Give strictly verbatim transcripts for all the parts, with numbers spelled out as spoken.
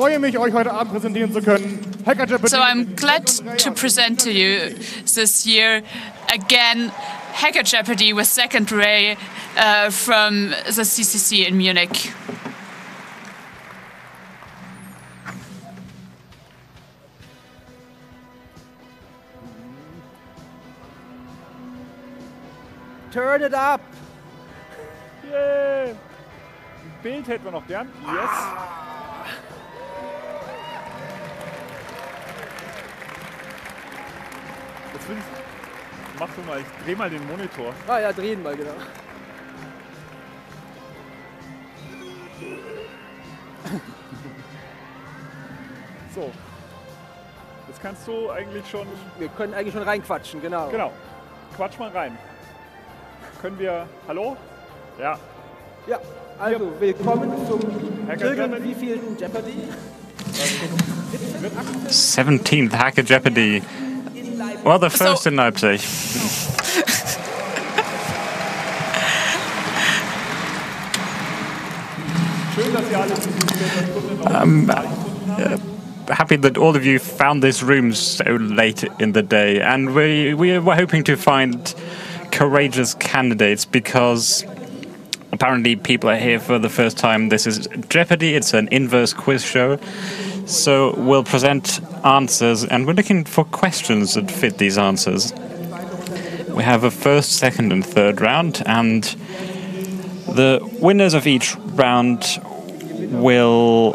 So I'm glad to present to you this year again Hacker Jeopardy with Second Ray uh, from the C C C in Munich. Turn it up! Yeah. Bild hätten wir noch gern. Yes. Ah. Jetzt will ich, mach du mal, ich dreh mal den Monitor. Ah ja, drehen mal, genau. So. Jetzt kannst du eigentlich schon... Wir können eigentlich schon reinquatschen, genau. Genau. Quatsch mal rein. Können wir... Hallo? Ja. Ja, also willkommen zum Jürgen, wie viel Jeopardy? seventeenth Hacker Jeopardy. Well, the first so in Leipzig. I'm uh, happy that all of you found this room so late in the day, and we, we were hoping to find courageous candidates, because apparently people are here for the first time. This is Jeopardy, it's an inverse quiz show, so we'll present answers and we're looking for questions that fit these answers. We have a first, second and third round, and the winners of each round will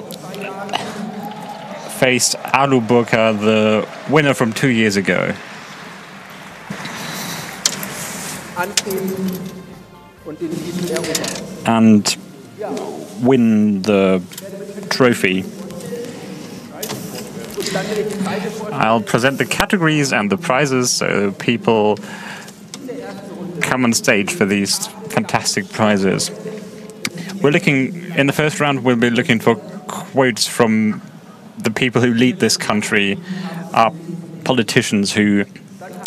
face Alu Burka, the winner from two years ago. And win the trophy. I'll present the categories and the prizes so people come on stage for these fantastic prizes. We're looking, in the first round, we'll be looking for quotes from the people who lead this country, our politicians who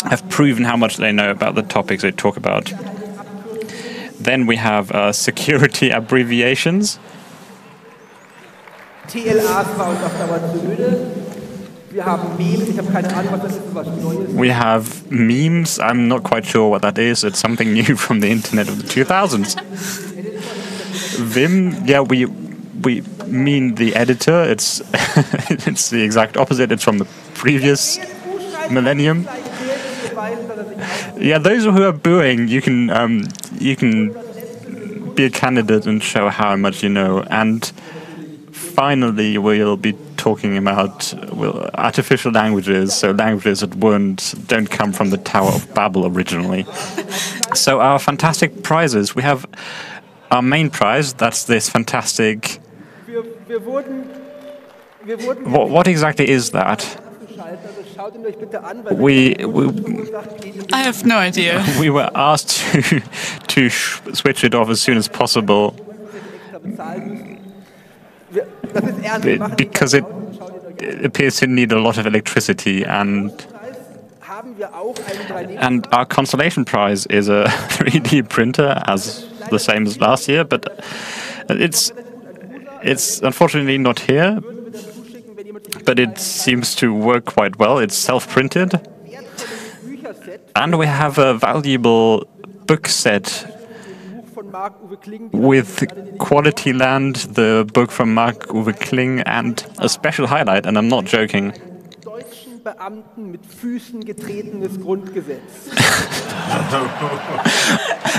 have proven how much they know about the topics they talk about. Then we have uh, security abbreviations. We have memes. I'm not quite sure what that is. It's something new from the internet of the two thousands. Vim. Yeah, we we mean the editor. It's it's the exact opposite. It's from the previous millennium. Yeah, those who are booing, you can um, you can be a candidate and show how much you know. And finally, we'll be talking about well, artificial languages, so languages that weren't don't come from the Tower of Babel originally. So our fantastic prizes. We have our main prize. That's this fantastic. What, what exactly is that? We, we, I have no idea. We were asked to, to sh switch it off as soon as possible because it appears to need a lot of electricity, and and our consolation prize is a three D printer, as the same as last year, but it's it's unfortunately not here. But it seems to work quite well. It's self-printed. And we have a valuable book set with Quality Land, the book from Mark Uwe Kling, and a special highlight, and I'm not joking.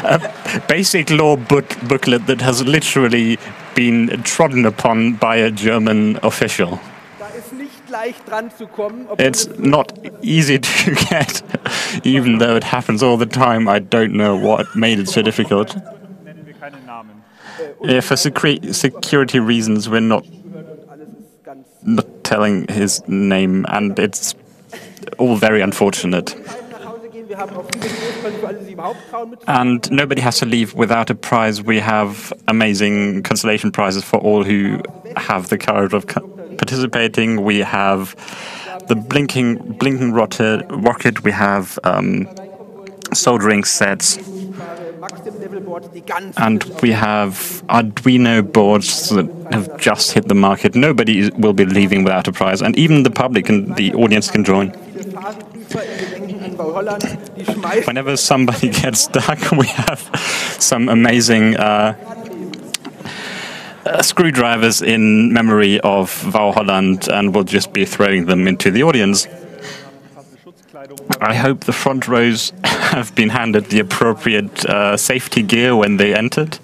A basic law book booklet that has literally been trodden upon by a German official. It's not easy to get, even though it happens all the time. I don't know what made it so difficult. Yeah, for secre security reasons, we're not, not telling his name, and it's all very unfortunate. And nobody has to leave without a prize. We have amazing consolation prizes for all who have the courage of participating. We have the blinking blinking rocket. We have um, soldering sets. and we have Arduino boards that have just hit the market. Nobody will be leaving without a prize, and even the public and the audience can join. Whenever somebody gets stuck, we have some amazing uh, uh, screwdrivers in memory of Wau Holland, and we'll just be throwing them into the audience. I hope the front rows have been handed the appropriate uh, safety gear when they entered.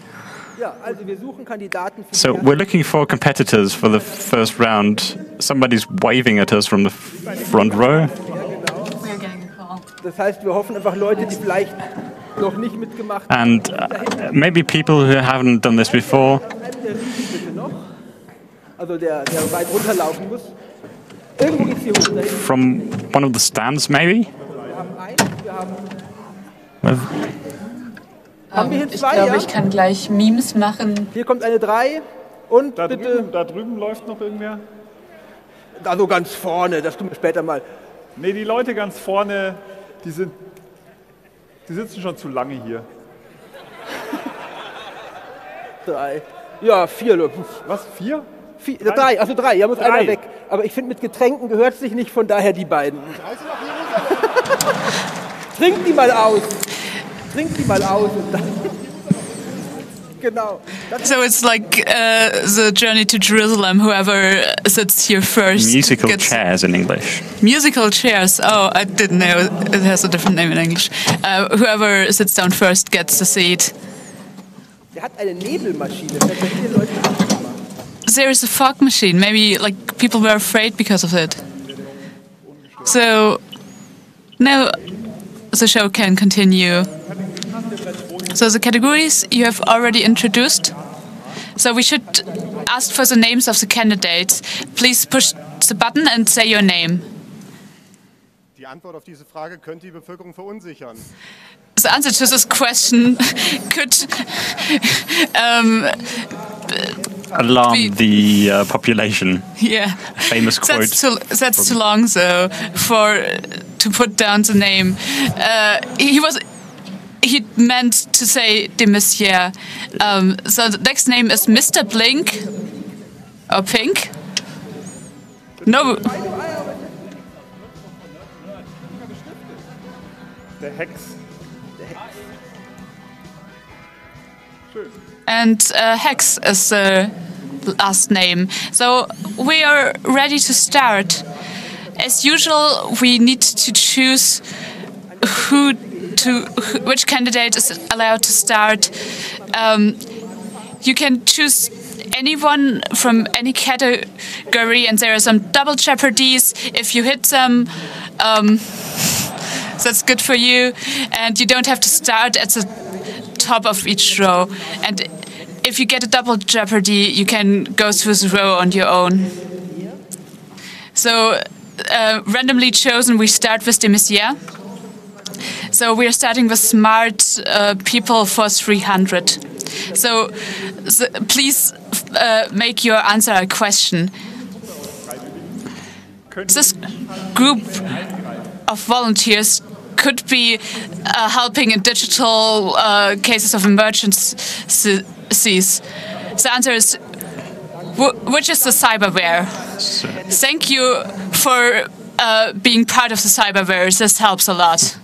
So we're looking for competitors for the first round. Somebody's waving at us from the front row. And uh, maybe people who haven't done this before. From one of the stands, maybe? Um, ich glaube, ich kann gleich Memes machen. Hier kommt eine drei und da bitte. Drüben, da drüben läuft noch irgendwer. Also ganz vorne, das tun wir später mal. Nee, die Leute ganz vorne, die sind, die sitzen schon zu lange hier. Drei. Ja, vier. Was, vier? Vier, drei. drei, also drei, ja, muss drei. Einer weg. Aber ich finde, mit Getränken gehört sich nicht, von daher die beiden. Trink die mal aus. Trink die mal aus. Und dann genau. So it's like uh, the journey to Jerusalem. Whoever sits here first. Musical chairs in English. Musical chairs. Oh, I didn't know. It has a different name in English. Uh, whoever sits down first gets the seat. Der hat eine Nebelmaschine. There is a fog machine. Maybe like people were afraid because of it. So now the show can continue. So the categories you have already introduced. So we should ask for the names of the candidates. Please push the button and say your name. The answer to this question could um, alarm the uh, population. Yeah, a famous quote. That's too, that's too long, though, for to put down the name. Uh, he was he meant to say de Monsieur. Um, so the next name is Mister Blink or Pink. No. The Hex. And uh, Hex is the last name. So we are ready to start. As usual, we need to choose who to who, which candidate is allowed to start. Um, you can choose anyone from any category, and there are some double jeopardies. If you hit them, um, that's good for you, and you don't have to start at the top of each row, and if you get a double jeopardy, you can go through the row on your own. So, uh, randomly chosen, we start with the Messiah. So we are starting with smart uh, people for three hundred. So, so please uh, make your answer a question. This group of volunteers could be uh, helping in digital uh, cases of emergencies. The answer is, w which is the cyberware? So. Thank you for uh, being part of the cyberware. This helps a lot.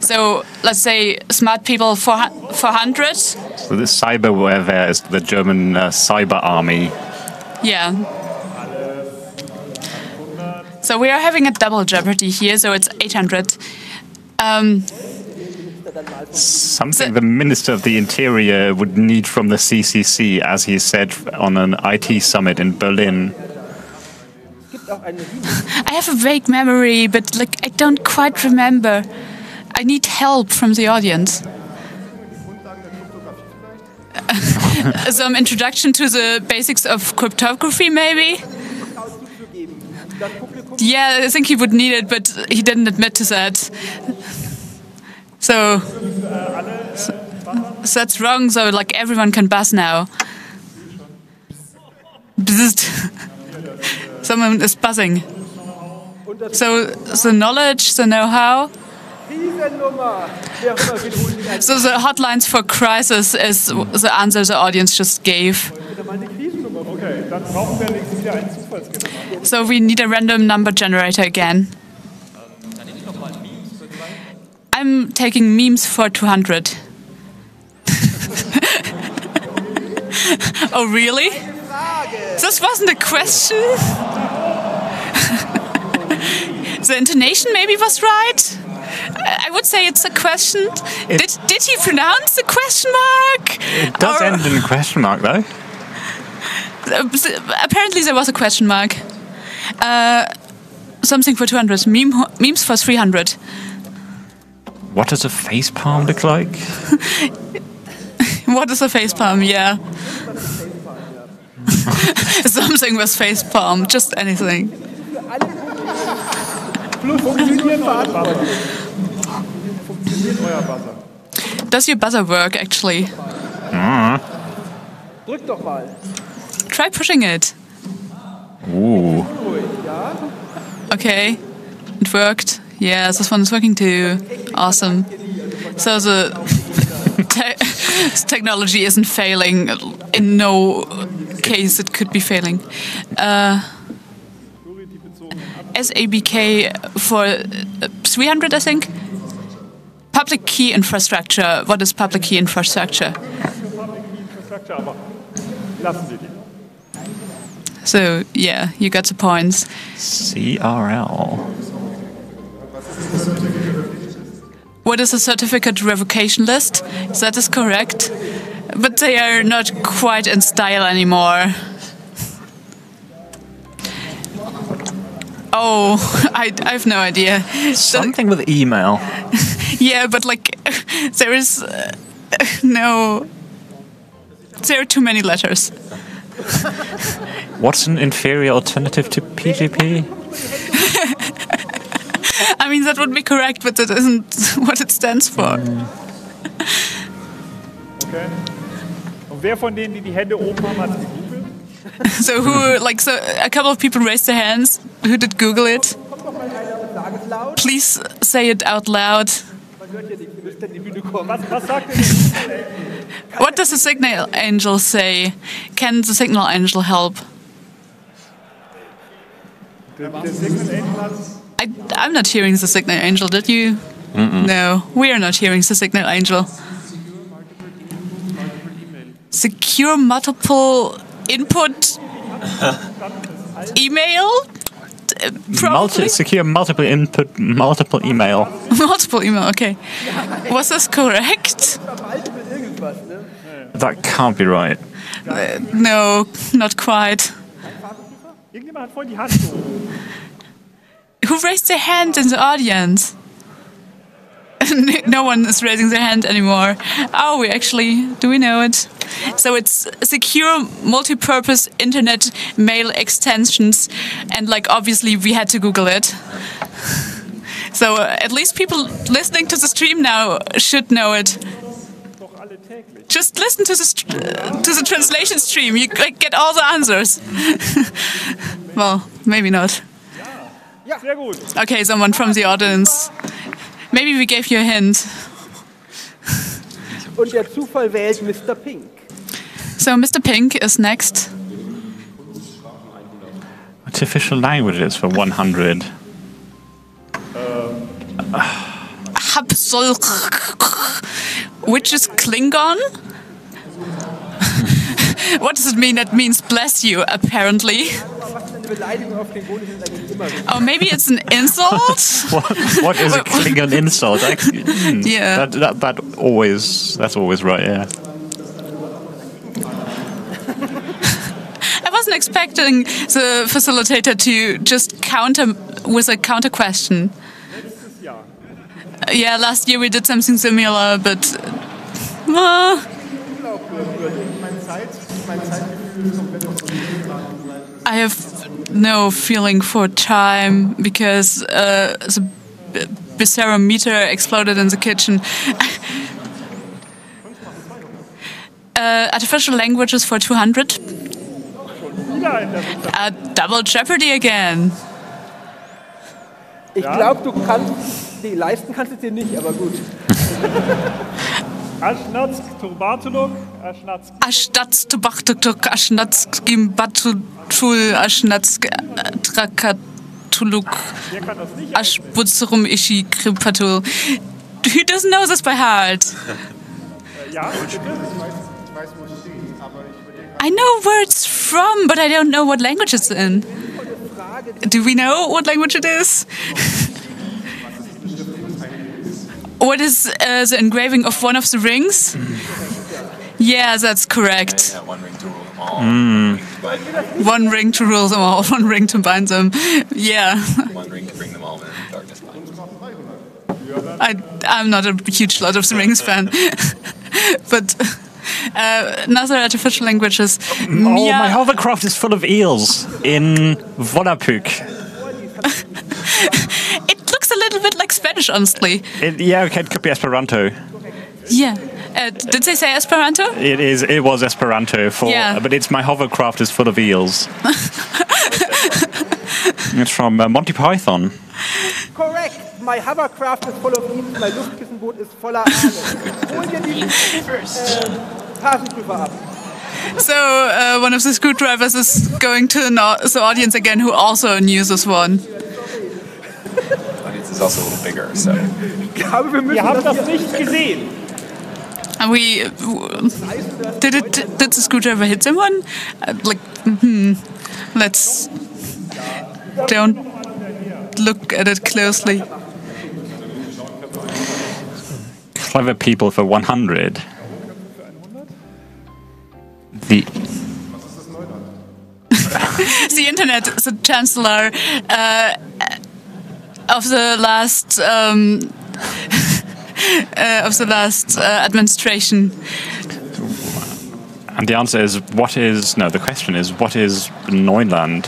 So let's say smart people four hundred. So the cyberware is the German uh, cyber army. Yeah. So we are having a double jeopardy here, so it's eight hundred. Um, Something the, the Minister of the Interior would need from the C C C, as he said on an I T summit in Berlin. I have a vague memory, but like I don't quite remember. I need help from the audience. Some introduction to the basics of cryptography, maybe? Yeah, I think he would need it, but he didn't admit to that. So, so that's wrong, so like everyone can buzz now. Someone is buzzing. So the knowledge, the know-how, So the hotlines for crisis is the answer the audience just gave. So we need a random number generator again. I'm taking memes for two hundred. Oh really? This wasn't a question? The intonation maybe was right? I would say it's a question. It did, did he pronounce the question mark? It does or end in a question mark though. Apparently there was a question mark. Uh, something for two hundred, meme, memes for three hundred. What does a facepalm look like? What is a facepalm? Yeah. Something with facepalm, just anything. Does your buzzer work actually? Mm. Try pushing it. Ooh. Okay, it worked. Yeah, this one is working too. Awesome. So the te technology isn't failing. In no case it could be failing. Uh, S A B K for three hundred, I think. Public key infrastructure. What is public key infrastructure? So, yeah, you got the points. C R L. What is a certificate revocation list? That is correct. But they are not quite in style anymore. Oh, I, I have no idea. Something with email. Yeah, but like, there is uh, no... There are too many letters. What's an inferior alternative to P G P? I mean, that would be correct, but that isn't what it stands for. Okay. So who, like, so a couple of people raised their hands. Who did Google it? Please say it out loud. What does the signal angel say? Can the signal angel help? I, I'm not hearing the signal angel, did you? Mm-mm. No, we are not hearing the signal angel. Secure multiple input email? Multi secure multiple input, multiple email. Multiple email, okay. Was this correct? That can't be right. Uh, no, not quite. Who raised their hand in the audience? No one is raising their hand anymore. Oh, we actually, do we know it? So it's secure multi-purpose internet mail extensions, and like obviously we had to Google it. So uh, at least people listening to the stream now should know it. Just listen to the to the translation stream. You like, get all the answers. Well, maybe not. Okay, someone from the audience. Maybe we gave you a hint. Und der Zufall wählt Mister Pink. So Mister Pink is next. Artificial languages for one hundred. Habsol, which is Klingon? What does it mean? That means bless you, apparently. Oh, maybe it's an insult? what, what is a Klingon insult? I, mm, yeah. That, that, that always, that's always right, yeah. I wasn't expecting the facilitator to just counter with a counter question. Uh, yeah, last year we did something similar, but... Uh, I have no feeling for time because uh, the bizarro meter exploded in the kitchen. uh, artificial languages for two hundred. Uh, double Jeopardy again. Ich glaub, du kannst Nee, leisten kannst du dir nicht, aber gut. Aschnatsk Turbatuluk, Aschnatsk. Aschnatsk Turbatuluk, Aschnatsk Gimbatul, Aschnatsk Trakatuluk, Aschbutzerum Ishi Krimpatul. Who doesn't know this by heart? Ja, ich weiß, wo es steht, aber ich würde I know where it's from, but I don't know what language it's in. Do we know what language it is? What is uh, the engraving of one of the rings? Yeah, that's correct. Yeah, yeah, one ring to rule them all. Mm. One ring to rule them all. One ring to bind them. Yeah. One ring to bring them all in darkness. I, I'm not a huge Lord of the Rings fan, but uh, another artificial language is. Oh, yeah. My hovercraft is full of eels in Volapük. A little bit like Spanish, honestly. It, yeah, okay, it could be Esperanto. Yeah. Uh, did they say Esperanto? It is. It was Esperanto for. Yeah. But it's my hovercraft is full of eels. It's from uh, Monty Python. Correct. My hovercraft is full of eels. My Luftkissenboot is voller Aale. So uh, one of the screwdrivers is going to the audience again, who also knew this one. Is also a little bigger, so. Wir haben das nicht gesehen. We did it. Did the screwdriver hit someone? Uh, like, hmm. Let's don't look at it closely. Clever people for one hundred. The. The internet. The chancellor. Uh, Of the last um, uh, of the last uh, administration, and the answer is what is no. The question is what is Neuland?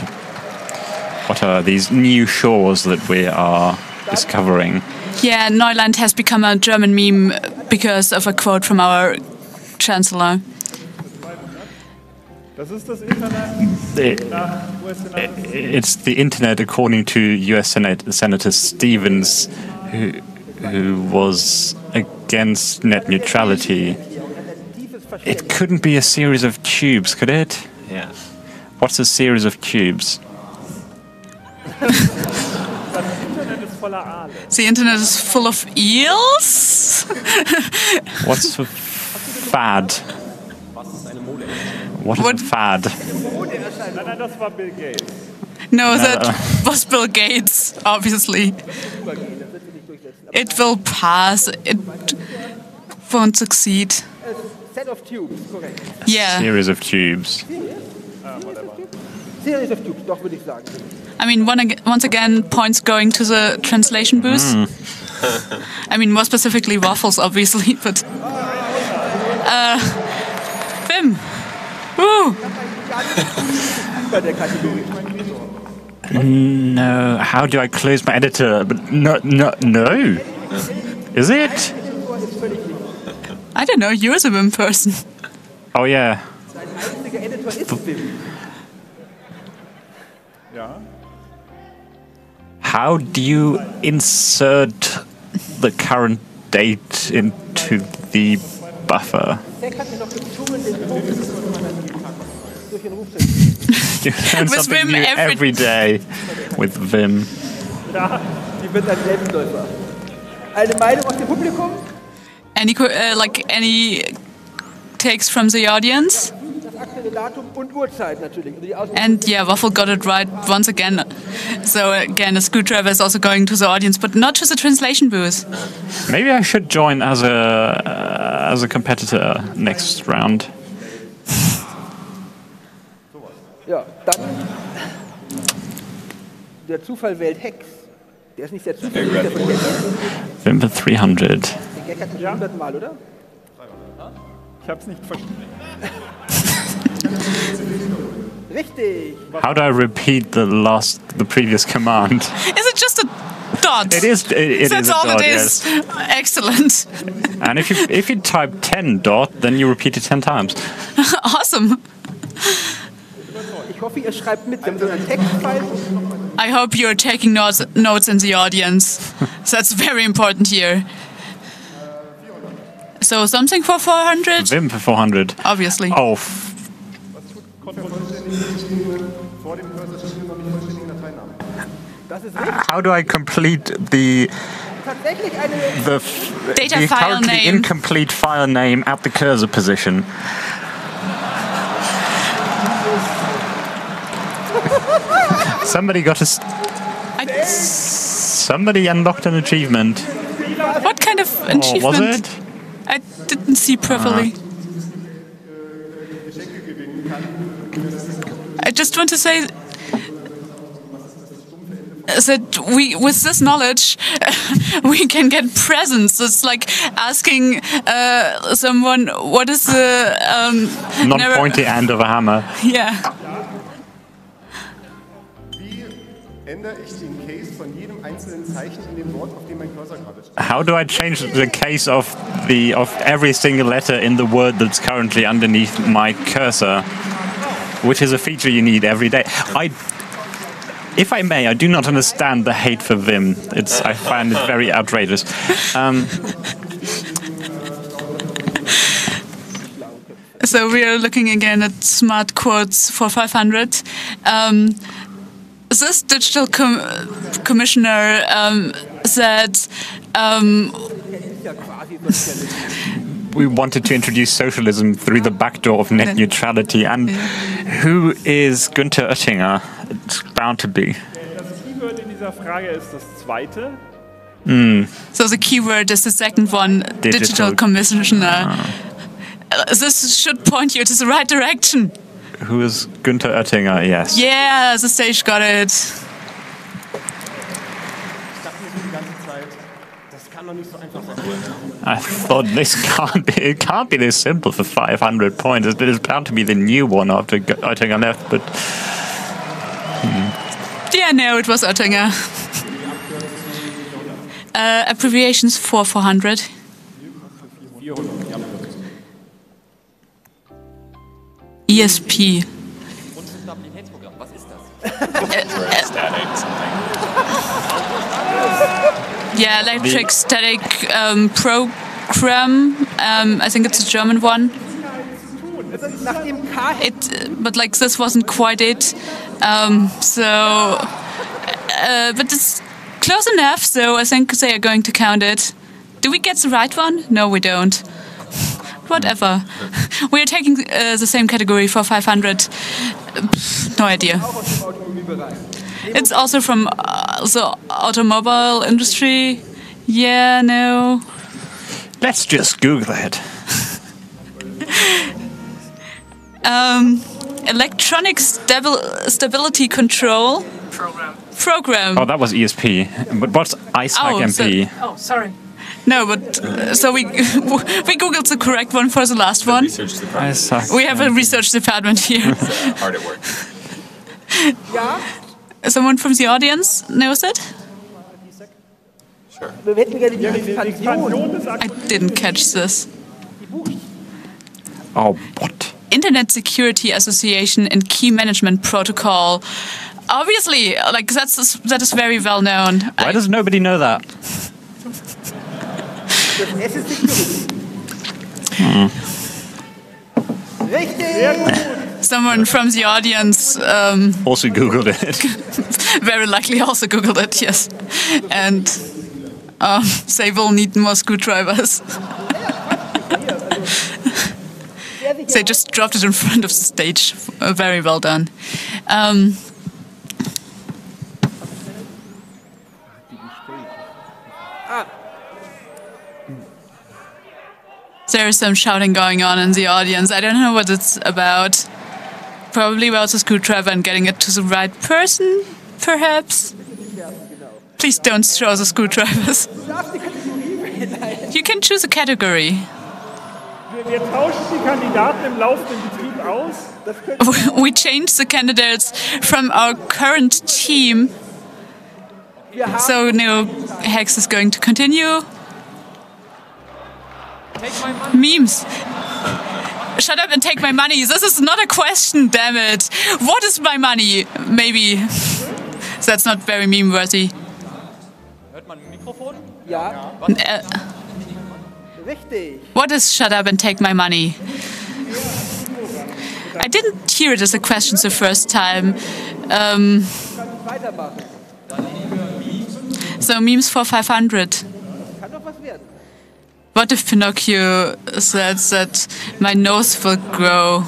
What are these new shores that we are discovering? Yeah, Neuland has become a German meme because of a quote from our chancellor. It's the internet, according to U S Senate, Senator Stevens, who, who was against net neutrality. It couldn't be a series of tubes, could it? Yeah. What's a series of tubes? The internet is full of eels? What's a fad? What is what? A fad? No, that was Bill Gates, obviously. It will pass. It won't succeed. A set of tubes, correct. Yeah. Series of tubes. Series of tubes, doch würde ich sagen. I mean, one ag once again, points going to the translation booth. Mm. I mean, more specifically waffles, obviously, but... Uh, Bim! Woo! No, how do I close my editor? But no, no, no. Is it? I don't know. You're a Vim person. Oh yeah. How do you insert the current date into the buffer? You learn something new every, every day with Vim. Any uh, like any takes from the audience? And yeah, Waffle got it right once again. So again, a screwdriver is also going to the audience, but not to the translation booth. Maybe I should join as a uh, as a competitor next round. Ja, dann der Zufall wählt Hex. Der ist nicht der Zufall. Number dreihundert. Der Gag hat das hundert Mal, oder? Ich hab's nicht verstanden. Richtig. How do I repeat the last, the previous command? Is it just a dot? It is. It, it That's is all a dot, it is. Yes. Excellent. And if you if you type ten dot, then you repeat it ten times. Awesome. Ich hoffe, ihr schreibt mit. Wir haben so einen Textfile. I hope you're taking notes, notes in the audience. That's very important here. So something for four hundred? Wim for four hundred. Obviously. Auf. How do I complete the the, Data the file currently name. incomplete file name at the cursor position? Somebody got a... I, somebody unlocked an achievement. What kind of achievement? Oh, was it? I didn't see properly. Uh. I just want to say that we, with this knowledge, we can get presents. It's like asking uh, someone, what is the... Um, non-pointy end of a hammer. Yeah. How do I change the case of the of every single letter in the word that's currently underneath my cursor? Which is a feature you need every day. I, if I may, I do not understand the hate for Vim. It's I find it very outrageous. Um, so we are looking again at smart quotes for five hundred. Um, This digital com commissioner um, said um, we wanted to introduce socialism through the back door of net neutrality. And who is Günter Oettinger? It's bound to be. Mm. So the keyword is the second one, digital, digital commissioner. Oh. This should point you to the right direction. Who is Günter Oettinger? Yes. Yeah, the stage got it. I thought this can't be. It can't be this simple for five hundred points. It is bound to be the new one after Oettinger left. But hmm. yeah, no, it was Oettinger. uh, abbreviations for four hundred. E S P. Yeah, electric static um, program. Um, I think it's a German one. It, but like this wasn't quite it. Um, so, uh, but it's close enough. So I think they are going to count it. Do we get the right one? No, we don't. Whatever. We are taking uh, the same category for five hundred. Pff, no idea. It's also from uh, the automobile industry. Yeah, no. Let's just Google it. um, electronic stabi stability control program. Program. Oh, that was E S P. But what's I S A C M P? Oh, oh, sorry. No, but uh, so we we googled the correct one for the last one. The we have a research department here. It's hard at work. Someone from the audience knows it? Sure. I didn't catch this. Oh, what? Internet Security Association and Key Management Protocol. Obviously, like that's that is very well known. Why I, does nobody know that? Mm. Someone from the audience um, also Googled it. Very likely also Googled it, yes. And um, they will need more screwdrivers. They just dropped it in front of the stage. Very well done. Um, There is some shouting going on in the audience. I don't know what it's about. Probably about the screwdriver and getting it to the right person, perhaps. Please don't throw the screwdrivers. You can choose a category. We change the candidates from our current team. So no, Hex is going to continue. Memes. Shut up and take my money. This is not a question, damn it. What is my money? Maybe. So that's not very meme-worthy. Hört man ein Mikrofon? Ja. Uh, Richtig. What is shut up and take my money? I didn't hear it as a question the first time. Um, so memes for five hundred. What if Pinocchio says that my nose will grow?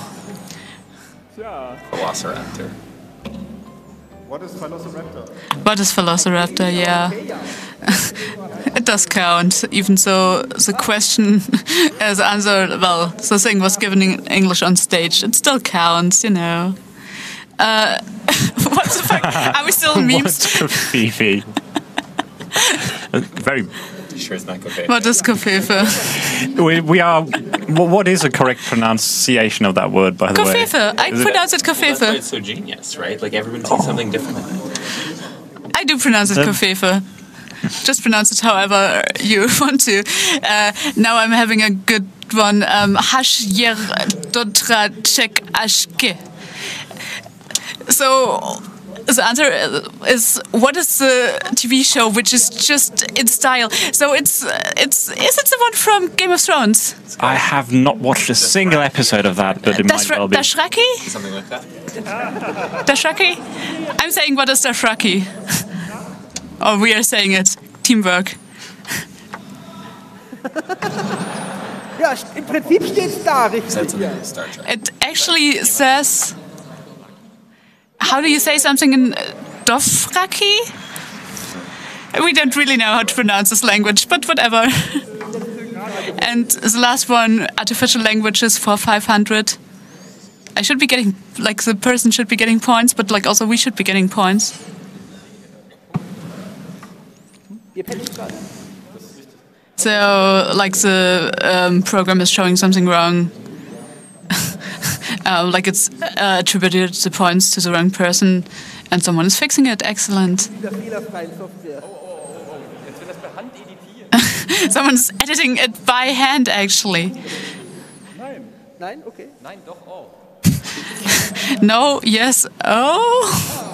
Velociraptor. What is Velociraptor? What is Velociraptor, yeah. It does count, even though the question as answered, well, the thing was given in English on stage. It still counts, you know. Uh, what the fuck? Are we still memes? What Fifi? Very... Sure, it's not Kofefe. What is Kofefe? we, we are. What is a correct pronunciation of that word, by the Kofefe. way? Kofefe. I pronounce it Kofefe. Well, it's so genius, right? Like everyone sees oh. something different. I do pronounce it Kofefe. Just pronounce it however you want to. Uh, now I'm having a good one. Hash yer dotra check ashke. So. The answer is, what is the T V show which is just in style? So it's, it's, is it the one from Game of Thrones? I have not watched a single episode of that, but it Dash might well be. Dothraki? Something like that. Dothraki? I'm saying, what is Dothraki? Oh, we are saying it. Teamwork. It actually says... How do you say something in uh, Dothraki? We don't really know how to pronounce this language, but whatever. And the last one, artificial languages for five hundred. I should be getting, like, the person should be getting points, but, like, also we should be getting points. So, like, the um, program is showing something wrong. Uh, like it's uh, attributed the points to the wrong person, and someone is fixing it. Excellent. Someone's editing it by hand, actually. No, yes, oh.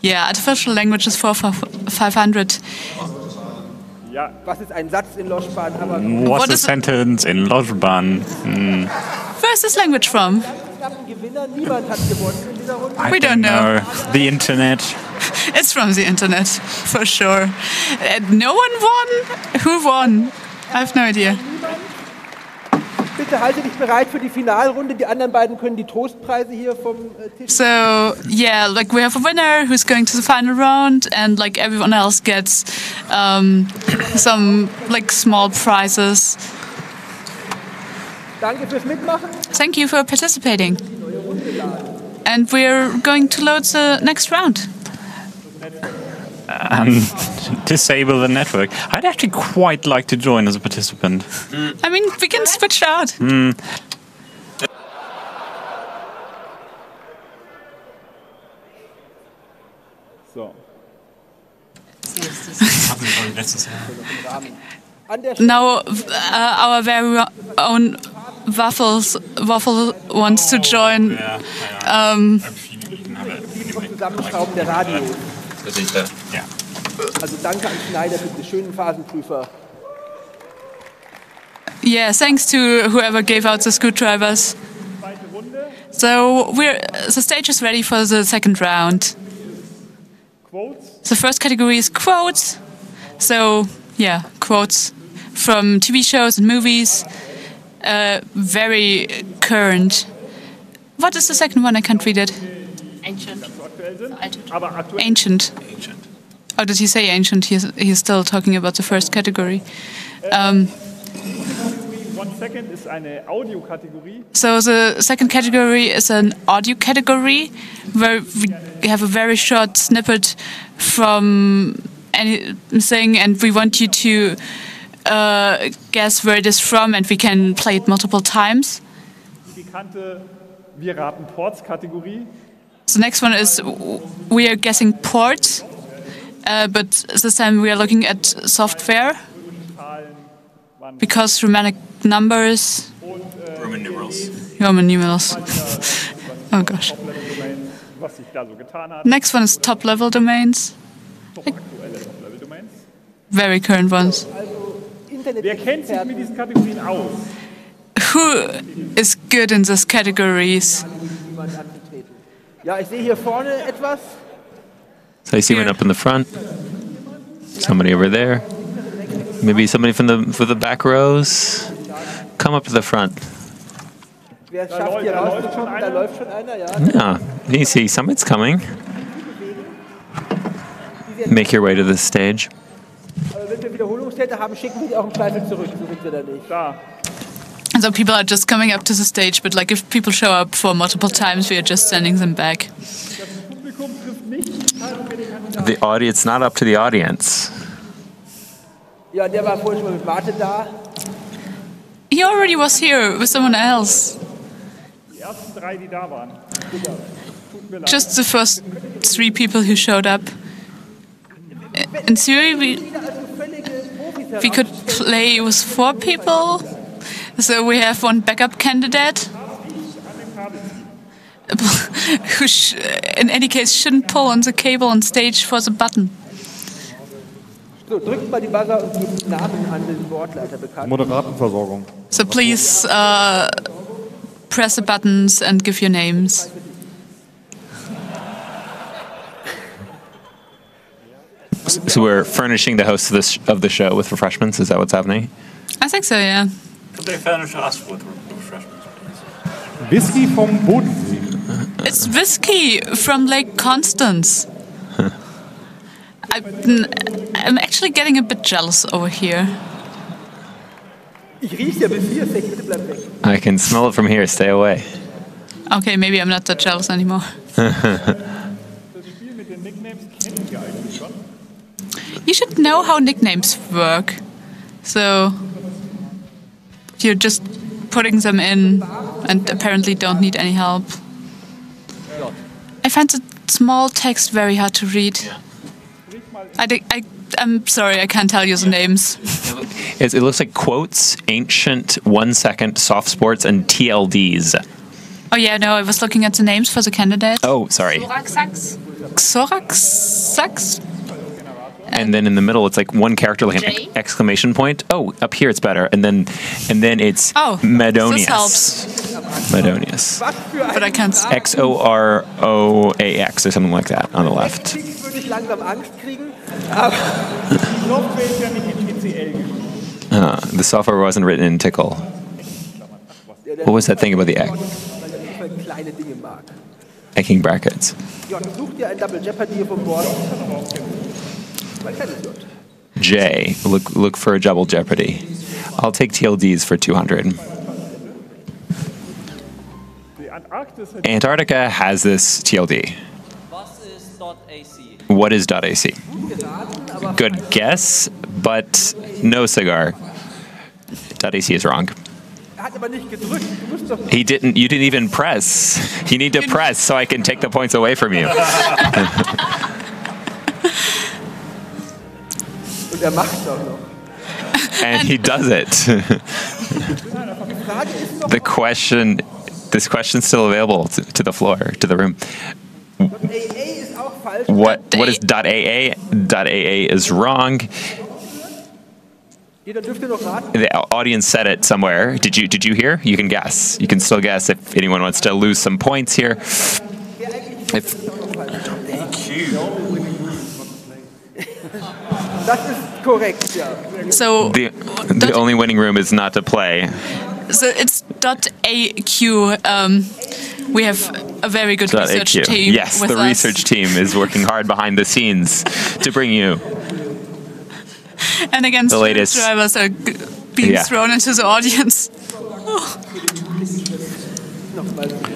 Yeah, artificial languages for five hundred. What is a sentence in Lojban? Mm. Where's this language from? I we don't know. know. The internet. It's from the internet, for sure. And no one won? Who won? I have no idea. So, yeah, like we have a winner who's going to the final round, and like everyone else gets um, some like small prizes. Thank you for participating. And we're going to load the next round. And disable the network. I'd actually quite like to join as a participant. Mm. I mean, we can switch out. Mm. So. Now uh, our very own Waffles Waffle wants to join. Um, Yeah. Yeah, thanks to whoever gave out the screwdrivers. So we're the stage is ready for the second round. The first category is quotes. So yeah, quotes from T V shows and movies. Uh, very current. What is the second one? I can't read it. Ancient. Ancient. Ancient. Oh, did he say ancient? He's, he's still talking about the first category. Um, so the second category is an audio category, where we have a very short snippet from anything, and we want you to uh, guess where it is from, and we can play it multiple times. The next one is we are guessing ports, uh, but this time we are looking at software because Romanic numbers. Roman numerals. Roman numerals. Oh gosh. was sich da so getan hat. Next one is top-level domains. Top aktuelle top-level domains. Very current ones. Wer kennt sich mit diesen Kategorien aus? Who is good in these categories? Ja, ich sehe hier vorne etwas. So I see one up in the front. Somebody over there. Maybe somebody from the from the back rows. Come up to the front. Yeah, you see, somebody's coming. Make your way to the stage. And so people are just coming up to the stage, but like if people show up for multiple times, we are just sending them back. The audience, not up to the audience. He already was here with someone else. Just the first three people who showed up. In Cyril, we, we could play with four people. So we have one backup candidate who, sh in any case, shouldn't pull on the cable on stage for the button. So please uh, press the buttons and give your names. So we're furnishing the hosts of, this, of the show with refreshments? Is that what's happening? I think so, yeah. Could they furnish us with refreshments, please? Whiskey from Bodensee. It's whiskey from Lake Constance. Huh. I'm, I'm actually getting a bit jealous over here. I can smell it from here, stay away. Okay, maybe I'm not that jealous anymore. You should know how nicknames work. So you're just putting them in and apparently don't need any help. I find the small text very hard to read. Yeah. I, I, I'm sorry, I can't tell you the names. It looks like quotes, ancient, one second, soft sports, and T L Ds. Oh yeah, no, I was looking at the names for the candidates. Oh, sorry. Xoraxax. Xoraxax. And then in the middle, it's like one character, like an exclamation point. Oh, up here it's better. And then, and then it's oh, Madonius. This helps. Madonius. But I can't. X O R O A X or something like that on the left. uh, the software wasn't written in Tickle. What was that thing about the X? Ecking brackets. J, look look for a double jeopardy. I'll take T L Ds for two hundred. Antarctica has this T L D. What is .ac? Good guess, but no cigar. .ac is wrong. He didn't. You didn't even press. You need to press so I can take the points away from you. And he does it. The question, this question's still available to, to the floor, to the room. What what is .aa? .aa is wrong. The audience said it somewhere. Did you did you hear? You can guess. You can still guess if anyone wants to lose some points here. If So the, the only winning room is not to play. So it's .aq. Um, we have a very good research A Q. Team. Yes, with the us. Research team is working hard behind the scenes to bring you. And again, the latest drivers are being yeah. thrown into the audience. Oh.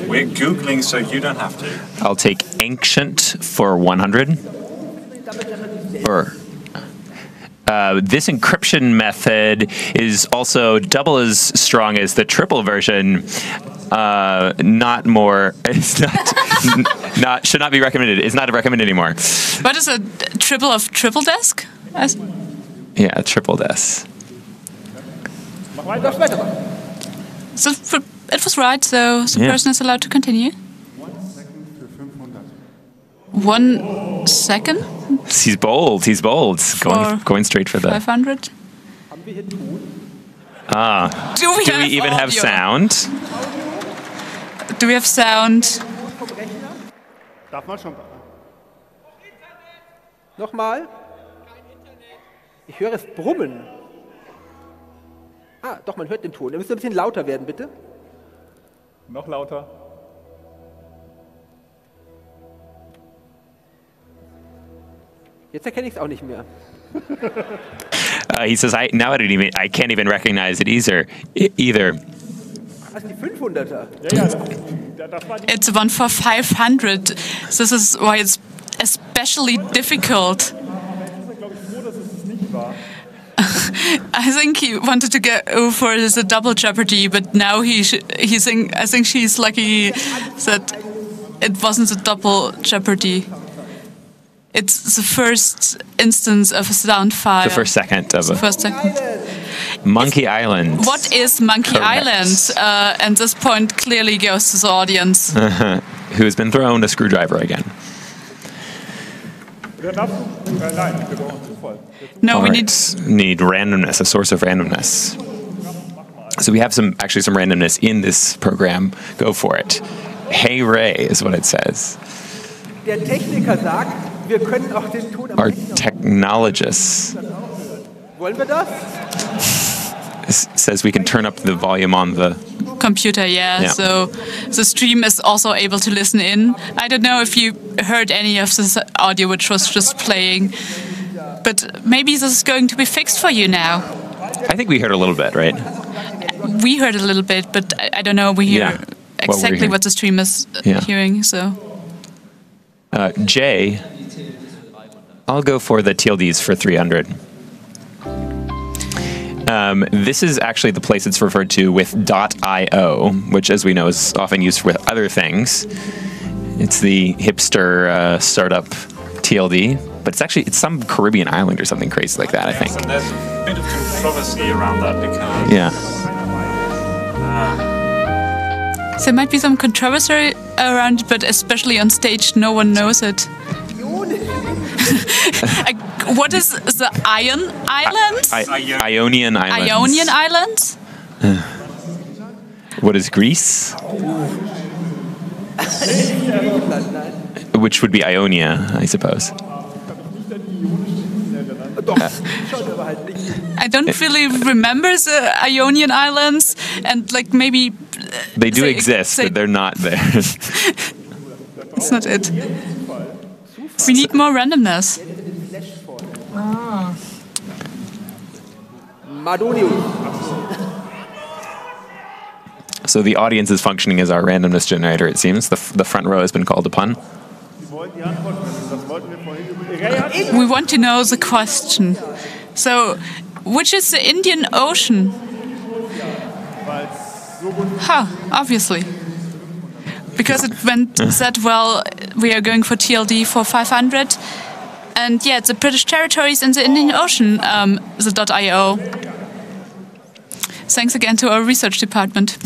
We're googling, so you don't have to. I'll take ancient for one hundred. Or. Uh, this encryption method is also double as strong as the triple version. Uh, not more. It's not, not. Should not be recommended. It's not recommended anymore. What is a triple of triple desk? Yeah, triple desk. So for, it was right. So the yeah. person is allowed to continue. One second for five hundred. One second. He's bold. He's bold. Going, going straight for that. Five hundred. Ah. Do we, do have we even audio? have sound? Do we have sound? Darf man schon? Nochmal. Ich höre es brummen. Ah, doch, man hört den Ton. Wir müssen ein bisschen lauter werden, bitte. Noch lauter. Jetzt erkenne ich es auch nicht mehr. uh, he says, I, now I, don't even, I can't even recognize it either. either. It's one for five hundred. This is why it's especially difficult. I think he wanted to go for the double jeopardy, but now he sh he think I think she's lucky that it wasn't a double jeopardy. It's the first instance of a sound file. The first second of the first second. Monkey it's, Island. What is Monkey Correct. Island? Uh, and this point clearly goes to the audience, uh-huh. who has been thrown a screwdriver again. No, All we right. need need randomness, a source of randomness. So we have some actually some randomness in this program. Go for it. Hey Ray is what it says. Der Techniker sagt, wir können auch den Ton am Our technologist says we can turn up the volume on the computer, yeah, yeah, so the stream is also able to listen in. I don't know if you heard any of this audio which was just playing, but maybe this is going to be fixed for you now. I think we heard a little bit, right? We heard a little bit, but I don't know, we hear yeah. exactly what, what the stream is yeah. hearing, so... Uh, Jay, I'll go for the T L Ds for three hundred. Um, this is actually the place it's referred to with .io, which, as we know, is often used with other things. It's the hipster uh, startup T L D, but it's actually it's some Caribbean island or something crazy like that, I think. Yes, and there's a bit of controversy around that because... Yeah. Uh, there might be some controversy around it, but especially on stage, no one knows it. What is the Ion Island? I, I, Ionian Islands. Ionian Islands? Uh, what is Greece? Which would be Ionia, I suppose. Uh, I don't really remember the Ionian Islands, and like maybe... They do they, exist, they, but they're not there. That's not it. We need more randomness. Ah. So the audience is functioning as our randomness generator, it seems. The, f the front row has been called upon. We want to know the question. So, which is the Indian Ocean? Huh, obviously. Because it went that well, we are going for T L D for five hundred. And yeah, it's the British territories and the Indian Ocean, um, the .io. Thanks again to our research department.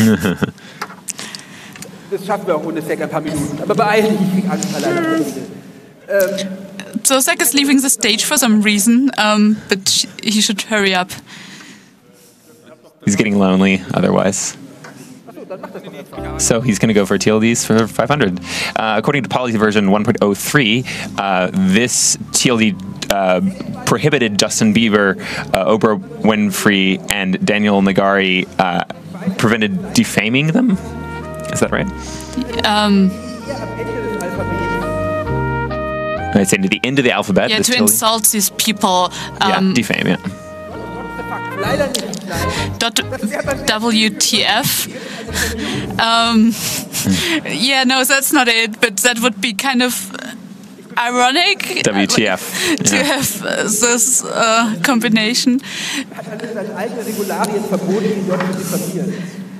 So Zach is leaving the stage for some reason, um, but he should hurry up. He's getting lonely otherwise. So he's going to go for T L Ds for five hundred. Uh, according to Poly version one point oh three, uh, this T L D uh, prohibited Justin Bieber, uh, Oprah Winfrey, and Daniel Nagari, uh, prevented defaming them? Is that right? Um, it's into the end of the alphabet. Yeah, to T L D. Insult these people. Um, yeah, defame, yeah. Dot W T F. Um, yeah, no, that's not it, but that would be kind of ironic. W T F. To yeah. have uh, this uh, combination.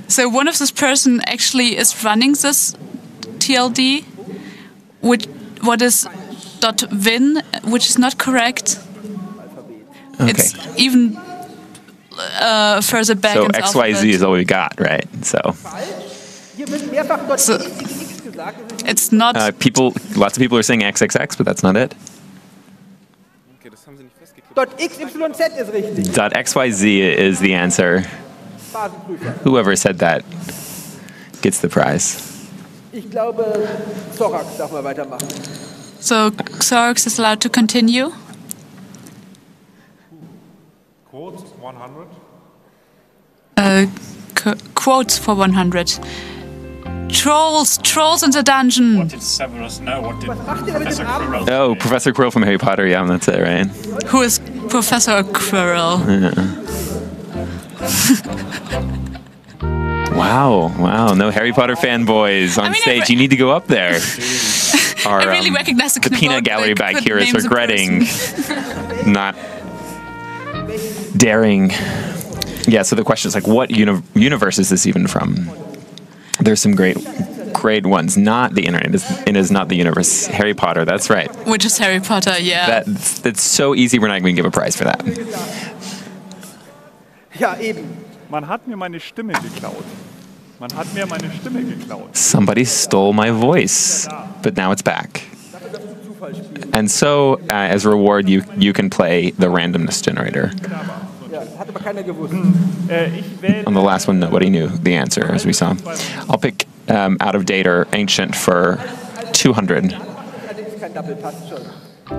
So one of this person actually is running this T L D, which, what is dot win, which is not correct. Okay. It's even... Uh, further back. So X Y Z alphabet. Is all we got, right? So, so It's not... Uh, people, lots of people are saying X X X, but that's not it. .xyz is the answer. Whoever said that gets the prize. So Xorax is allowed to continue? Quotes one hundred? Uh, qu quotes for one hundred. Trolls! Trolls in the dungeon! What did Severus know? What did Professor Quirrell say? Oh, Professor Quirrell from Harry Potter, yeah, that's it, right? Who is Professor Quirrell? Yeah. wow, wow, no Harry Potter fanboys on I mean, stage. You need to go up there. Our, I really um, recognize the, the peanut gallery back here is regretting not daring. Yeah, so the question is like, what uni universe is this even from? There's some great, great ones. Not the internet. It is, it is not the universe. Harry Potter. That's right. Which is Harry Potter. Yeah. That's, that's so easy. We're not going to give a prize for that. Ja, eben. Man hat mir meine Stimme geklaut. Man hat mir meine Stimme geklaut. Somebody stole my voice, but now it's back. And so, uh, as a reward, you you can play the randomness generator. On the last one, nobody knew the answer, as we saw. I'll pick um, out of date or ancient for two hundred.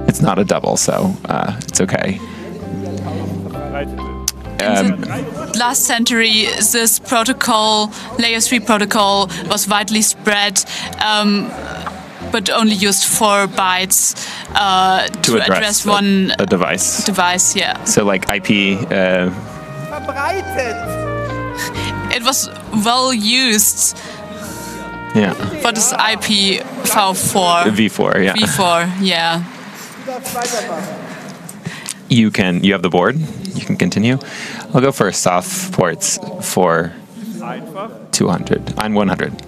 It's not a double, so uh, it's okay. Um, last century, this protocol, layer three protocol, was widely spread, um, but only used four bytes uh, to, to address, address one a, a device. Device, yeah. So like I P. Uh, it was well used. Yeah. What is I P v four? V four, yeah. V four, yeah. You can. You have the board. You can continue. I'll go for soft ports for two hundred. I'm one hundred.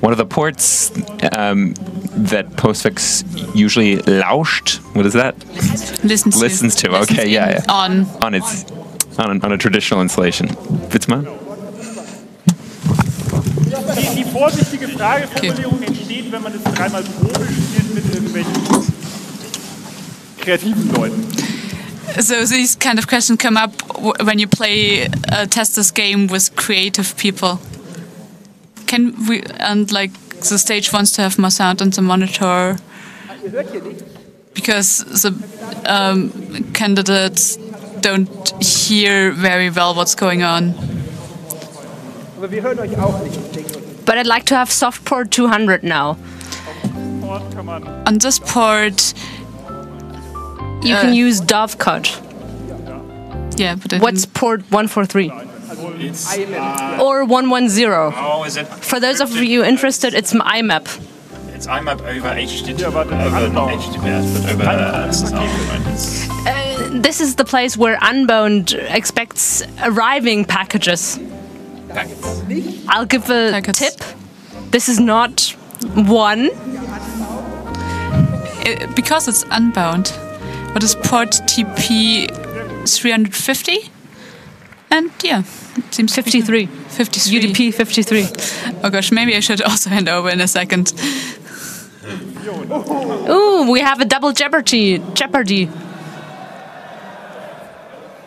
One of the ports um, that postfix usually lauscht. What is that? Listens. Listens to. to. Listens okay. Yeah, yeah. On. On its. On, on a traditional installation. Witzmann. Die vorsichtige Frageformulierung entsteht, wenn man es dreimal Probe spielt mit irgendwelchen kreativen Leuten. So these kind of questions come up w when you play uh, test this game with creative people. Can we and like the stage wants to have more sound on the monitor because the um, candidates don't hear very well what's going on. But I'd like to have soft port two hundred now. On this port. You uh, can use Dovecot. Yeah, but what's port one forty-three? Uh, or one ten. Oh, is it? For those of you interested, it's I M A P. It's I M A P over H T T P S, but over uh, this is the place where Unbound expects arriving packages. Packets. I'll give a packets. Tip. This is not one. It, because it's Unbound. What is port T P three fifty? And yeah, it seems fifty-three. fifty-three. U D P fifty-three. Oh gosh, maybe I should also hand over in a second. Ooh, we have a double jeopardy. Jeopardy.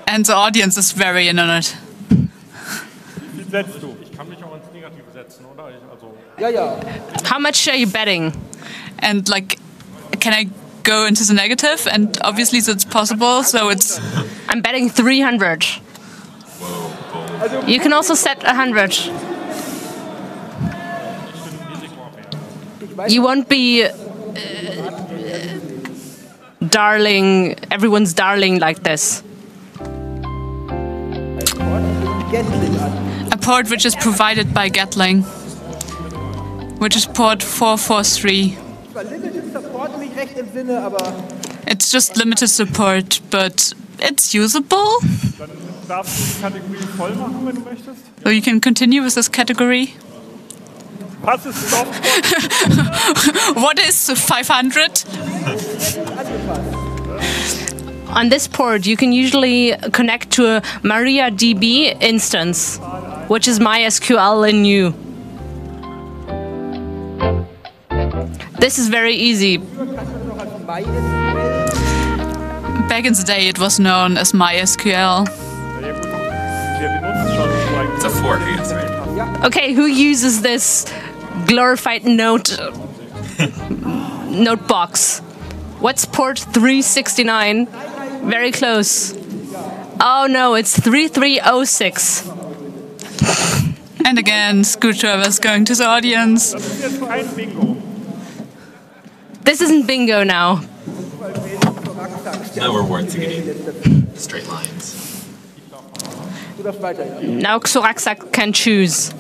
And the audience is very in on it. How much are you betting? And like, can I go into the negative, and obviously that's possible, so it's... I'm betting three hundred. You can also set one hundred. You won't be... Uh, uh, darling, everyone's darling like this. A port which is provided by Gatling, which is port four forty-three. It's just limited support, but it's usable. So you can continue with this category. What is five hundred? On this port, you can usually connect to a MariaDB instance, which is MySQL in you. This is very easy. Back in the day it was known as MySQL. It's a fork, right? Okay, who uses this glorified note note box? What's port three sixty-nine? Very close. Oh no, it's three three oh six. And again, Screwdriver is going to the audience. This isn't bingo now. No rewards to getting straight lines. Now Xoraxax can choose.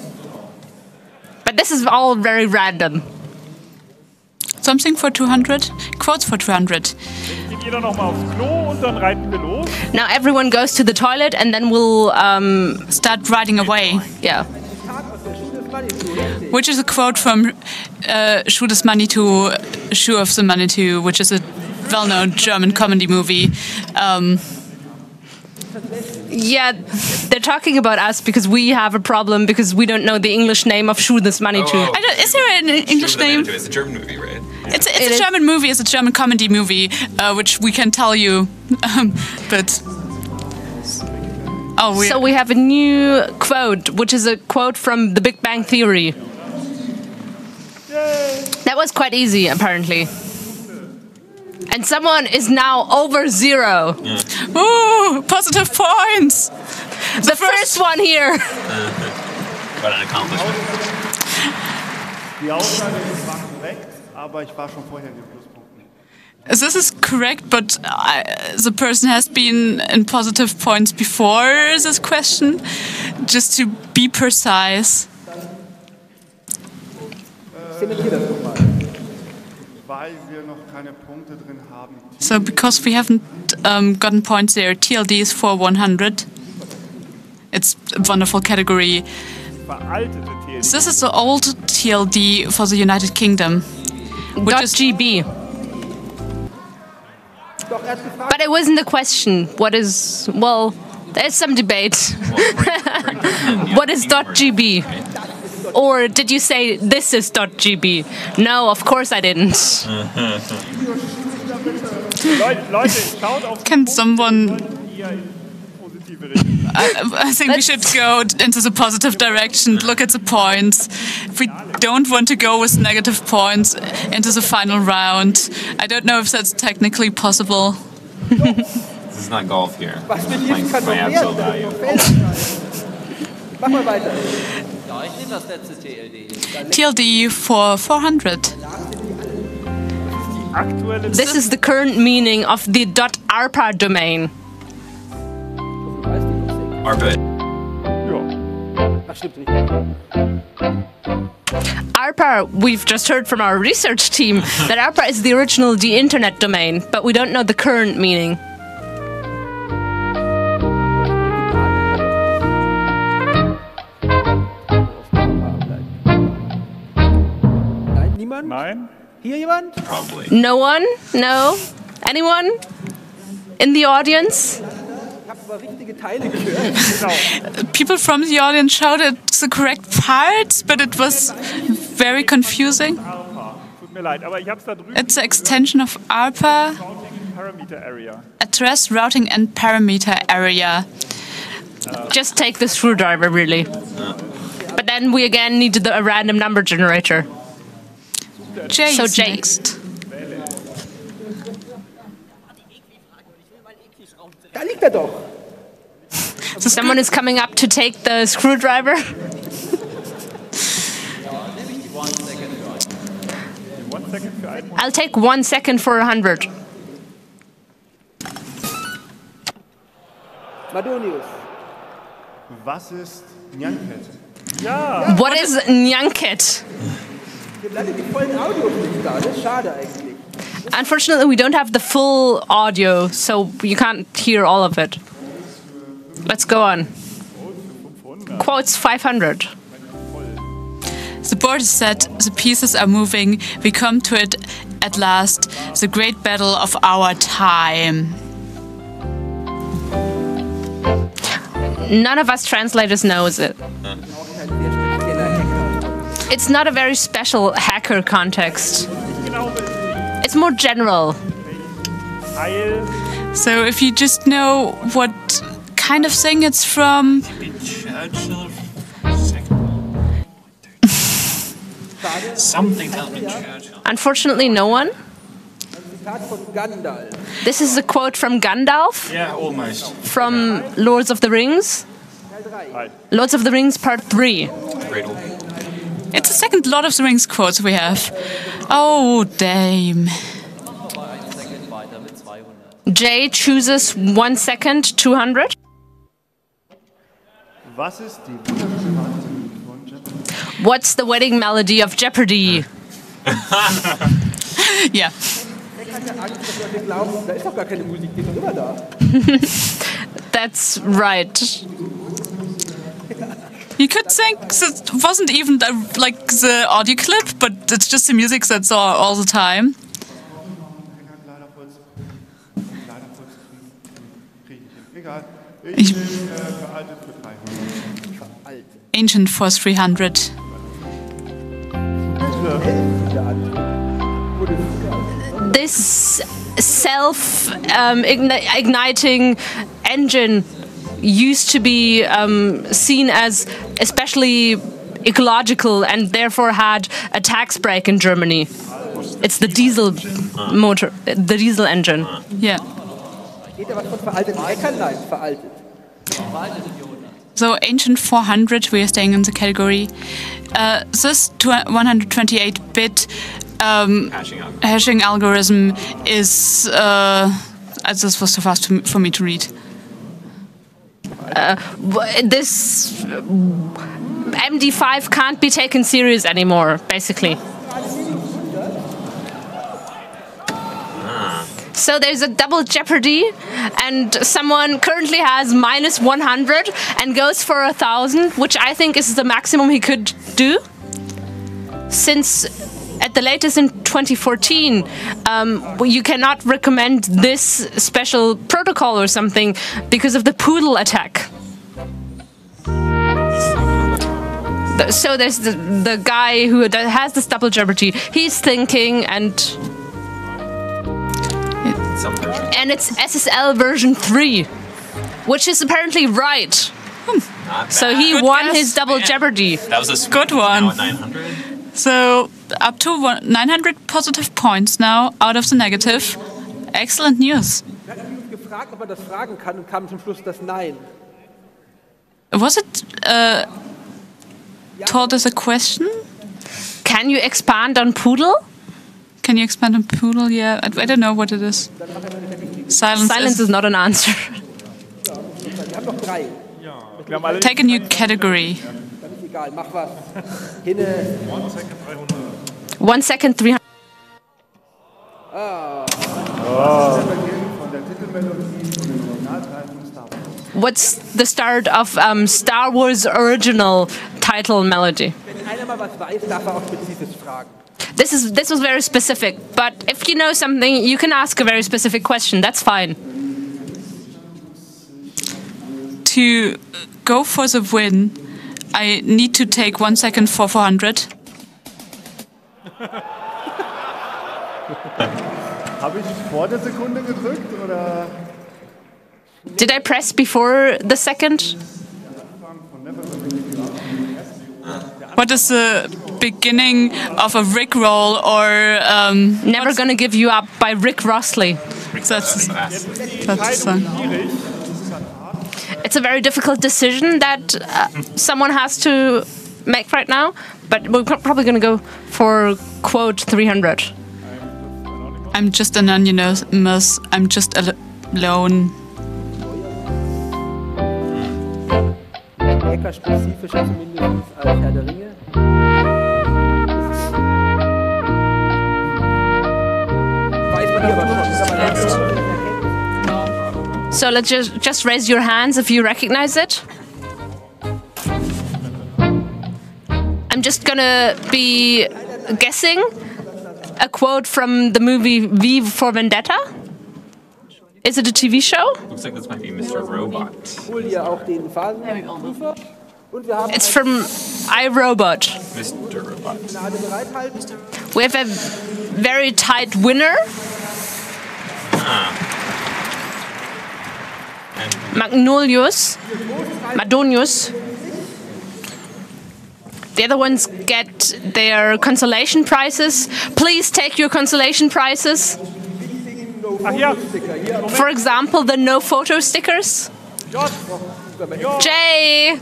But this is all very random. Something for two hundred? Quotes for two hundred. Now everyone goes to the toilet and then we'll um, start writing away. Yeah. Which is a quote from uh, Shoe des Manitou, Shoe of the Manitou, which is a well-known German comedy movie. Um, yeah, they're talking about us because we have a problem because we don't know the English name of Shoe des Manitou. Oh, oh. Is there an English Shoe name? It's a German movie, right? It's a, it's it a German is. movie. It's a German comedy movie, uh, which we can tell you, um, but oh, we so we have a new quote, which is a quote from The Big Bang Theory. Yay. That was quite easy, apparently. And someone is now over zero. Yeah. Ooh, positive points. The, the first, first one here. What an accomplishment. This is correct, but uh, the person has been in positive points before this question, just to be precise. So, because we haven't um, gotten points there, T L D is for one hundred. It's a wonderful category. This is the old T L D for the United Kingdom. Which is .gb. But it wasn't a question. What is, well, there's some debate. What is .gb? Or did you say this is .gb? No, of course I didn't. Can someone... I, I think Let's we should go into the positive direction, look at the points. If we don't want to go with negative points into the final round. I don't know if that's technically possible. This is not golf here. My, my absolute value. T L D for four hundred. This is the current meaning of the .arpa domain. ARPA. ARPA, we've just heard from our research team that ARPA is the original the internet domain, but we don't know the current meaning. Probably. No one? No? Anyone? In the audience? People from the audience shouted the correct parts, but it was very confusing. It's the extension of ARPA, address, routing, and parameter area. Just take the screwdriver, really. But then we again needed the, a random number generator. Jace so Jace. So someone is coming up to take the screwdriver. I'll take one second for a hundred. Madonius. What is Nyanket? What is Nyanket? Unfortunately, we don't have the full audio, so you can't hear all of it. Let's go on. Quotes five hundred. The board is set, the pieces are moving, we come to it at last, the great battle of our time. None of us translators knows it. It's not a very special hacker context. It's more general. So if you just know what kind of thing it's from. Something tells me Churchill. Unfortunately, no one. This is a quote from Gandalf. Yeah, almost. From Lords of the Rings. Lords of the Rings Part three. Riddle. It's the second Lord of the Rings quote we have. Oh, damn. Jay chooses one second, two hundred. What's the wedding melody of Jeopardy? Yeah. That's right. You could think it wasn't even the, like the audio clip, but it's just the music that's all, all the time. Ancient for three hundred. This self-igniting um, engine used to be um, seen as especially ecological and therefore had a tax break in Germany. It's the diesel motor, the diesel engine. Yeah. So ancient four hundred, we are staying in the category. Uh, this one twenty-eight bit um, hashing, algorithm. hashing algorithm is. Uh, this was so fast for me to read. Uh, this M D five can't be taken serious anymore, basically. So there's a double jeopardy, and someone currently has minus one hundred and goes for a thousand, which I think is the maximum he could do. Since at the latest in twenty fourteen, um, you cannot recommend this special protocol or something because of the poodle attack. So there's the, the guy who has this double jeopardy. He's thinking and... And it's S S L version three, which is apparently right. Hmm. So he good won guess. his double yeah. Jeopardy. That was a good one. So up to one, nine hundred positive points now out of the negative. Excellent news. Was it uh, taught as a question? Can you expand on poodle? Can you expand on poodle? Yeah, I, I don't know what it is. Silence, Silence is, is not an answer. Take a new category. One second, three hundred. Oh. What's the start of um, Star Wars original title melody? This is this was very specific, but if you know something, you can ask a very specific question. That's fine. To go for the win, I need to take one second for four hundred. Did I press before the second? What is the beginning of a Rickroll or um, Never Gonna Give You Up by Rick Rossley? That's, that's a, it's a very difficult decision that uh, someone has to make right now, but we're probably gonna go for quote three hundred. I'm just anonymous, I'm just al alone. So let's just, just raise your hands if you recognize it. I'm just gonna be guessing a quote from the movie V for Vendetta. Is it a T V show? Looks like this might be Mister Robot. It's from iRobot. Mister Robot. We have a very tight winner. Ah. Magnolius. Madonius. The other ones get their consolation prizes. Please take your consolation prizes. For example, the no photo stickers. Jay!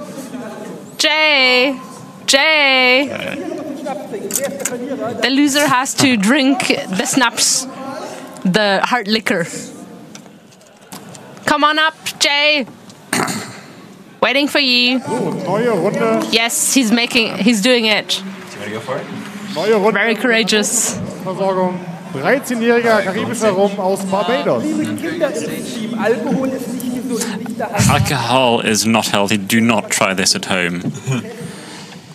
Jay! Jay! The loser has to drink the snaps, the hard liquor. Come on up, Jay! Waiting for you. Yes, he's making, he's doing it. Very courageous. dreizehn-jähriger karibischer Rum aus Barbados. Alcohol is not healthy. Do not try this at home.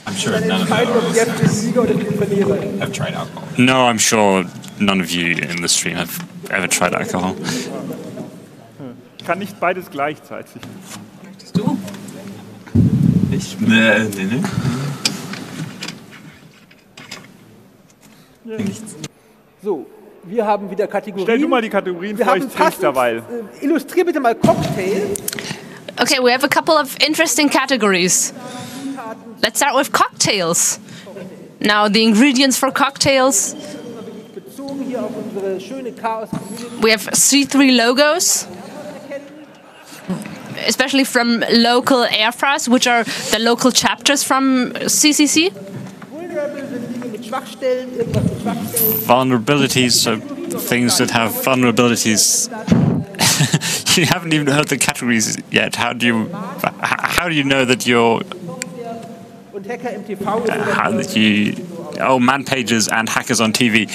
I'm sure none of you have tried alcohol. No, I'm sure none of you in the stream have ever tried alcohol. Kann nicht beides gleichzeitig. Du? Ich? Nee, nee, nee. Ja. So, wir haben wieder Kategorien. Stell du mal die Kategorien vor, ich trinke dabei. Äh, illustrier bitte mal Cocktail. Okay, we have a couple of interesting categories. Let's start with cocktails. Now, the ingredients for cocktails. We have C three logos. Especially from local airfras, which are the local chapters from C C C. Vulnerabilities, so things that have vulnerabilities. You haven't even heard the categories yet. How do you, how do you know that you're, uh, how that you, oh, man pages and hackers on T V.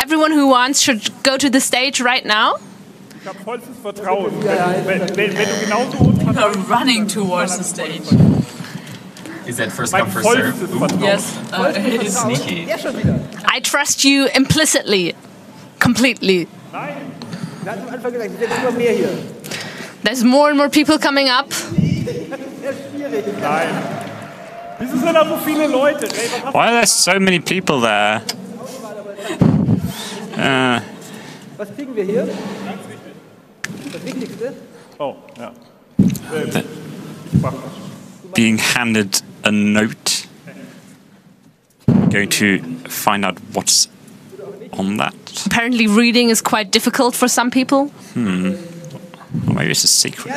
Everyone who wants should go to the stage right now. People running towards the stage. Is that first come, first serve? Yes. Uh, it's sneaky. I trust you implicitly. Completely. There's more and more people coming up. Why are there so many people there? Uh, being handed a note. I'm going to find out what's on that. Apparently reading is quite difficult for some people. Hmm. Or maybe it's a secret.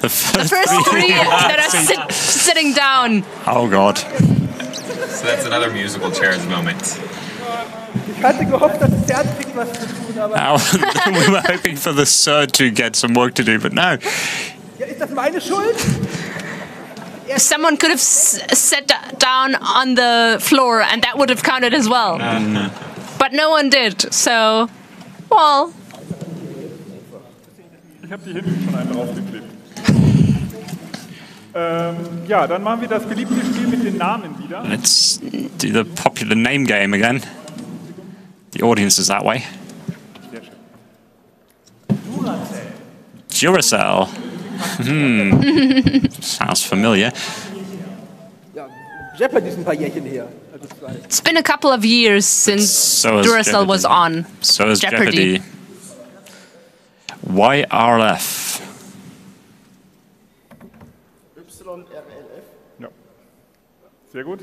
The first, the first three that are sit, sitting down. Oh, God. So that's another musical chairs moment. Oh, we were hoping for the third to get some work to do, but no. Someone could have s sat down on the floor and that would have counted as well. No, no. But no one did, so, well. Let's do the popular name game again. The audience is that way. Duracell. Hmm. Sounds familiar. It's been a couple of years since so Duracell was on. So is Jeopardy. Jeopardy. Y R F. Y R L F. Ja. Sehr gut.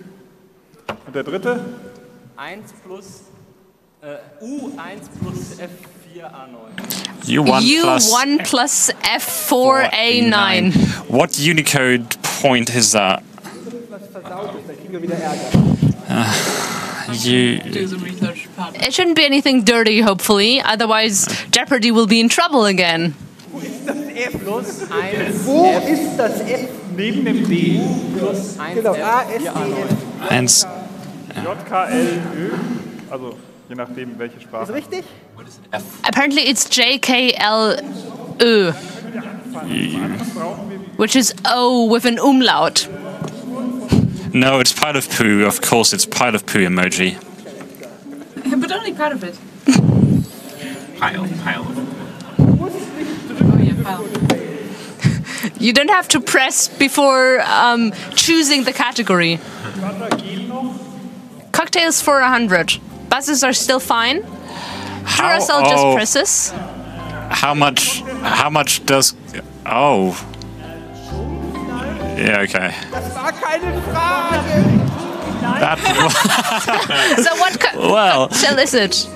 Und der dritte? eins plus U eins plus F vier A neun. U one plus F four A nine. What Unicode point is that? Uh, you, it shouldn't be anything dirty, hopefully. Otherwise, Jeopardy will be in trouble again. Apparently, it's J K L Ö, which is O with an umlaut. No, it's pile of poo. Of course, it's pile of poo emoji. But only part of it. Pile, pile of poo. Oh. You don't have to press before um, choosing the category. Cocktails for a hundred. Buzzers are still fine. Duracell oh, just presses. How much? How much does? Oh. Yeah. Okay. That, so what co well, cocktail is it?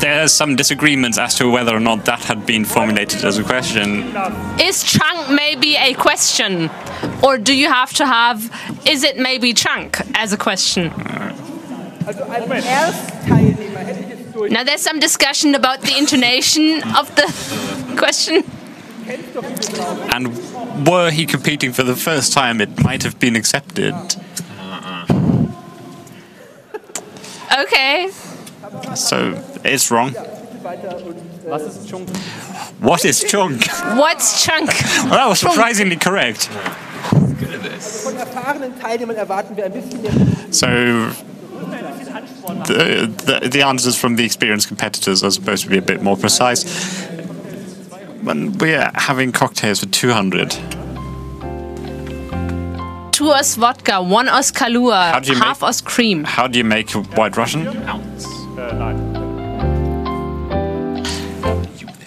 There's some disagreements as to whether or not that had been formulated as a question. Is chunk maybe a question? Or do you have to have, is it maybe chunk as a question? Now there's some discussion about the intonation of the question. And were he competing for the first time, it might have been accepted. Okay. So, it's wrong. What is chunk? What's chunk? Well, that was surprisingly correct. So, the, the, the answers from the experienced competitors are supposed to be a bit more precise. When we're having cocktails for two hundred. Two Oz vodka, one Oz Kahlua, half Oz cream. How do you make a White Russian? Ounce.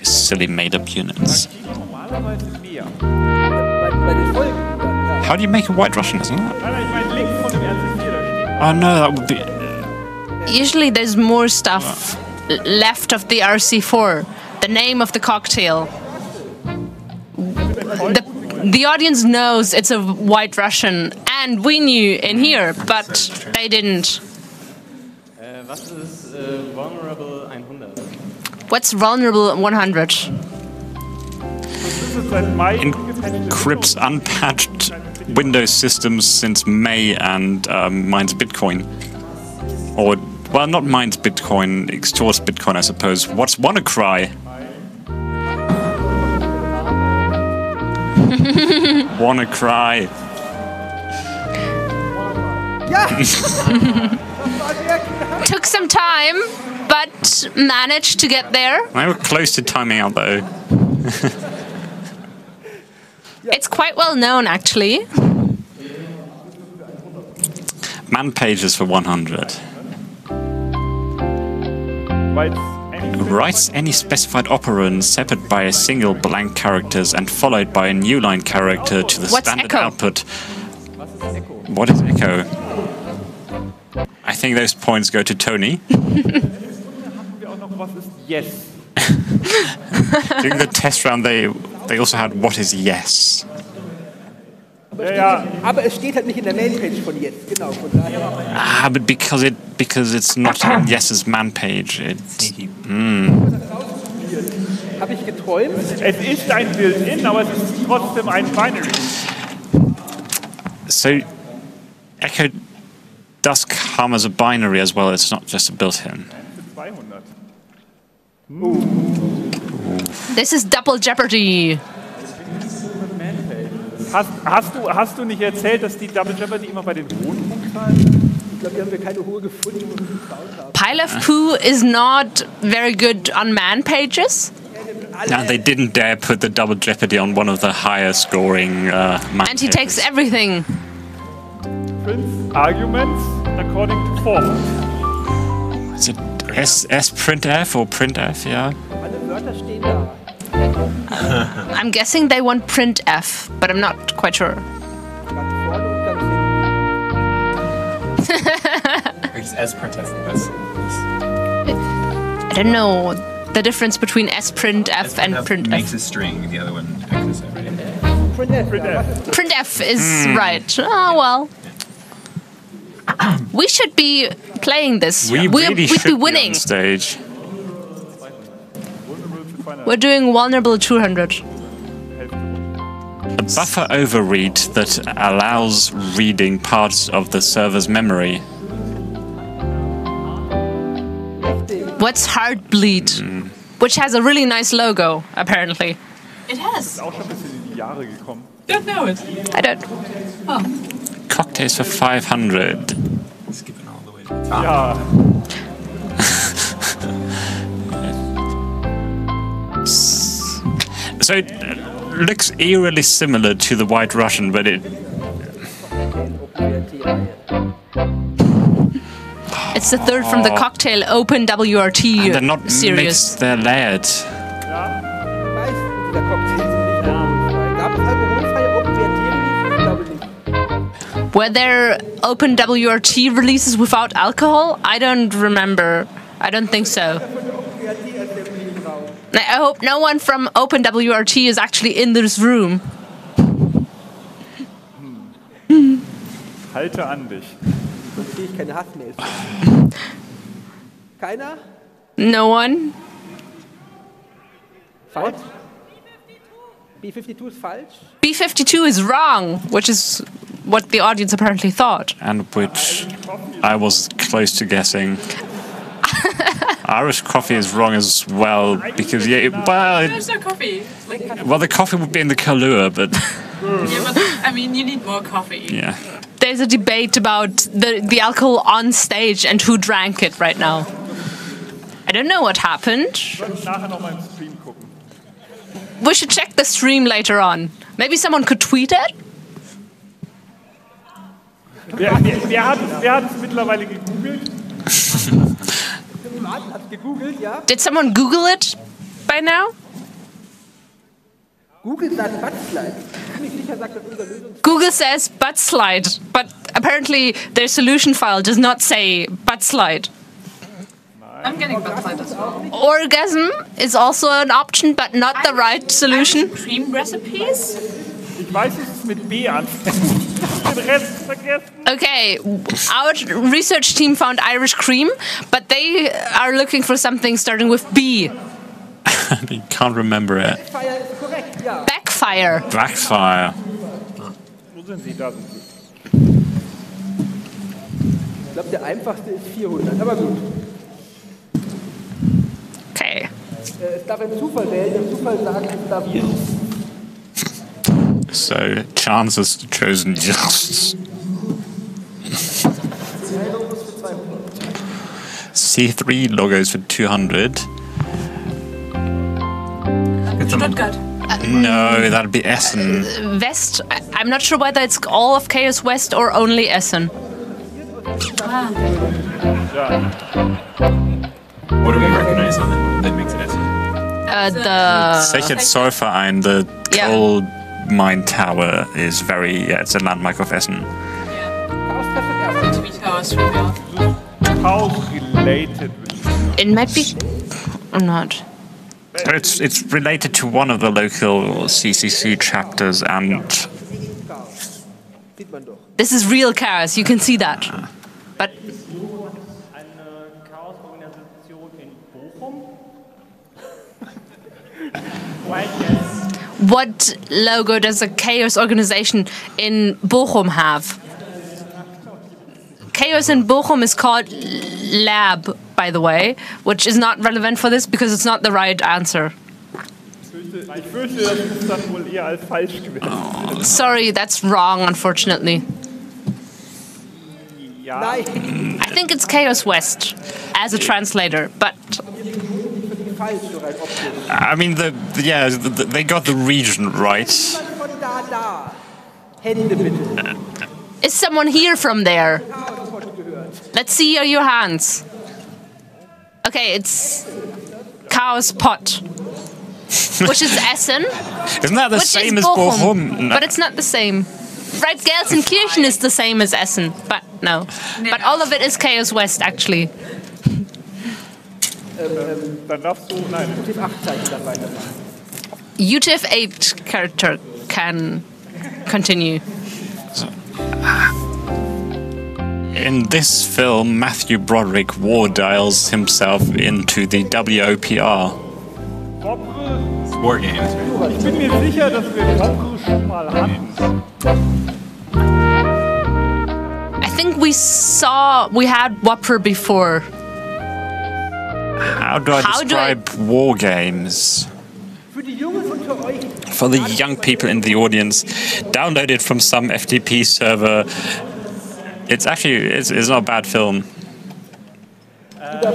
Silly made-up units. How do you make a White Russian, isn't it? Oh no, that would be... Usually there's more stuff left of the R C four. The name of the cocktail. The, the audience knows it's a White Russian, and we knew in here, but they didn't. What's vulnerable one hundred? In Crypt's unpatched Windows systems since May and um, mines Bitcoin. Or, well, not mines Bitcoin, extorts Bitcoin, I suppose. What's WannaCry? WannaCry. Yeah! Took some time, but managed to get there. I was close to timing out, though. It's quite well known, actually. Man pages for one hundred. Writes any specified operands separated by a single blank characters and followed by a new line character to the What's standard echo? Output. What is echo? I think those points go to Tony. Yes. During the test round, they they also had what is yes. Ah, but because it because it's not on Yes's man page. It's. Mm. So, echo. Does come as a binary as well, it's not just a built-in. This is double jeopardy. Pile of poo is not very good on man pages. No, they didn't dare put the double jeopardy on one of the higher scoring uh, man And he pages. Takes everything. Arguments according to form. Is it S, S printf or printf? Yeah. Uh, I'm guessing they want printf, but I'm not quite sure. It's S printf. I don't know the difference between S printf and printf. Makes a string. The other one echoes it. Printf is mm. right. Oh well. We should be playing this. We We're, really we'd be winning. Be on stage. We're doing vulnerable two hundred. A buffer overread that allows reading parts of the server's memory. What's Heartbleed? Mm. Which has a really nice logo, apparently. It has. Don't know it. I don't. Oh. Cocktails for five hundred. Skipping all the way to the top. Yeah. So it looks eerily similar to the White Russian, but it... It's the third from the cocktail Open W R T series. They're not mixed, they're layered. Were there Open W R T releases without alcohol? I don't remember. I don't think so. I hope no one from Open W R T is actually in this room. Halte an dich. No one? Falsch? B fifty-two is falsch? B fifty-two is wrong, which is what the audience apparently thought. And which I was close to guessing. Irish coffee is wrong as well, because, yeah, it, well... It, no coffee. Like, well, the coffee would be in the Kahlua, but... Yeah, but, I mean, you need more coffee. Yeah. There's a debate about the, the alcohol on stage and who drank it right now. I don't know what happened. We should check the stream later on. Maybe someone could tweet it? Did someone Google it by now? Google says butt slide, but apparently their solution file does not say butt slide. I'm getting butt slide as well. Orgasm is also an option, but not I the right solution. Cream recipes? Okay, our research team found Irish cream, but they are looking for something starting with B. I can't remember it. Backfire. Backfire. Okay. So, chance is the chosen just. C three logos for two hundred. Stuttgart. Uh, no, that'd be Essen. Uh, West. I, I'm not sure whether it's all of Chaos West or only Essen. Ah. What do we recognize on it that makes it Essen? Uh, the Second Zollverein, the yeah. Coal mine tower, is very. Yeah, it's a landmark of Essen. Yeah. How related? It might be, or not. It's it's related to one of the local C C C chapters, and this is real chaos. You can see that, uh, but what logo does a chaos organization in Bochum have? Chaos in Bochum is called Lab, by the way, which is not relevant for this because it's not the right answer. Oh. Sorry, that's wrong, unfortunately. I think it's Chaos West as a translator, but... I mean, the, the yeah, the, the, they got the region right. Is someone here from there? Let's see your hands. Okay, it's Chaos Pot, which is Essen. Isn't that the same as Bochum? Bochum? No. But it's not the same. Right, Gelsenkirchen is the same as Essen, but no. But all of it is Chaos West, actually. U T F eight character can continue. In this film, Matthew Broderick war dials himself into the W O P R. It's war games, right? I think we saw, we had W O P R before. How do I How describe do I... war games? For the young people in the audience, downloaded from some F T P server. It's actually, it's, it's not a bad film. Uh,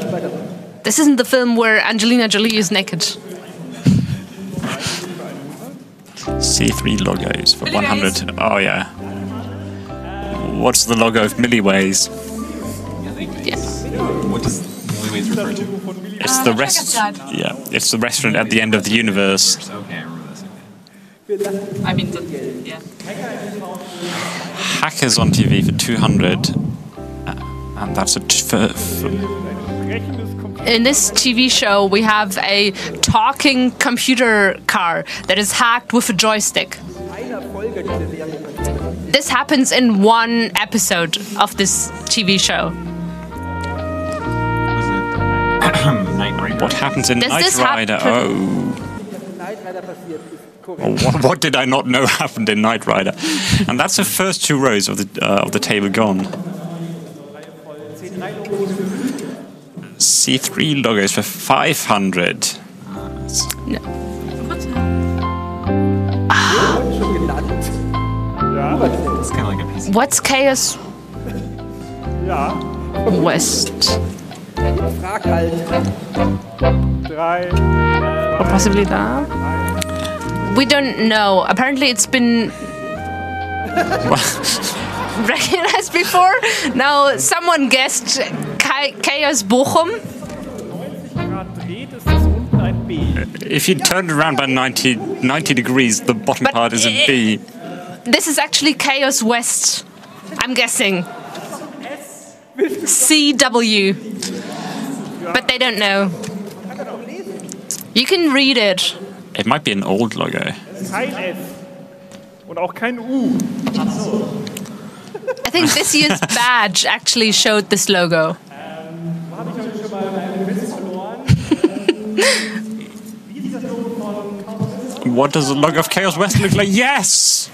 this isn't the film where Angelina Jolie is naked. C three logos for one hundred. Oh yeah. What's the logo of Milliways? Yeah. What does Milliways refer to? It's the rest. Yeah, it's the restaurant at the end of the universe. I mean, the, yeah. Hackers on T V for two hundred, uh, and that's a. In this T V show, we have a talking computer car that is hacked with a joystick. This happens in one episode of this T V show. What happens in Knight Rider? Oh. What, what did I not know happened in Knight Rider? And that's the first two rows of the uh, of the table gone. C three logos for five hundred. No. Ah. What's Chaos West? Or possibly that? We don't know. Apparently it's been recognized before. Now someone guessed Chaos Bochum. If you turned around by ninety, ninety degrees, the bottom but part is a B. This is actually Chaos West, I'm guessing. C W. But they don't know. You can read it. It might be an old logo. I think this year's badge actually showed this logo. What does the logo of Chaos West look like? Yes!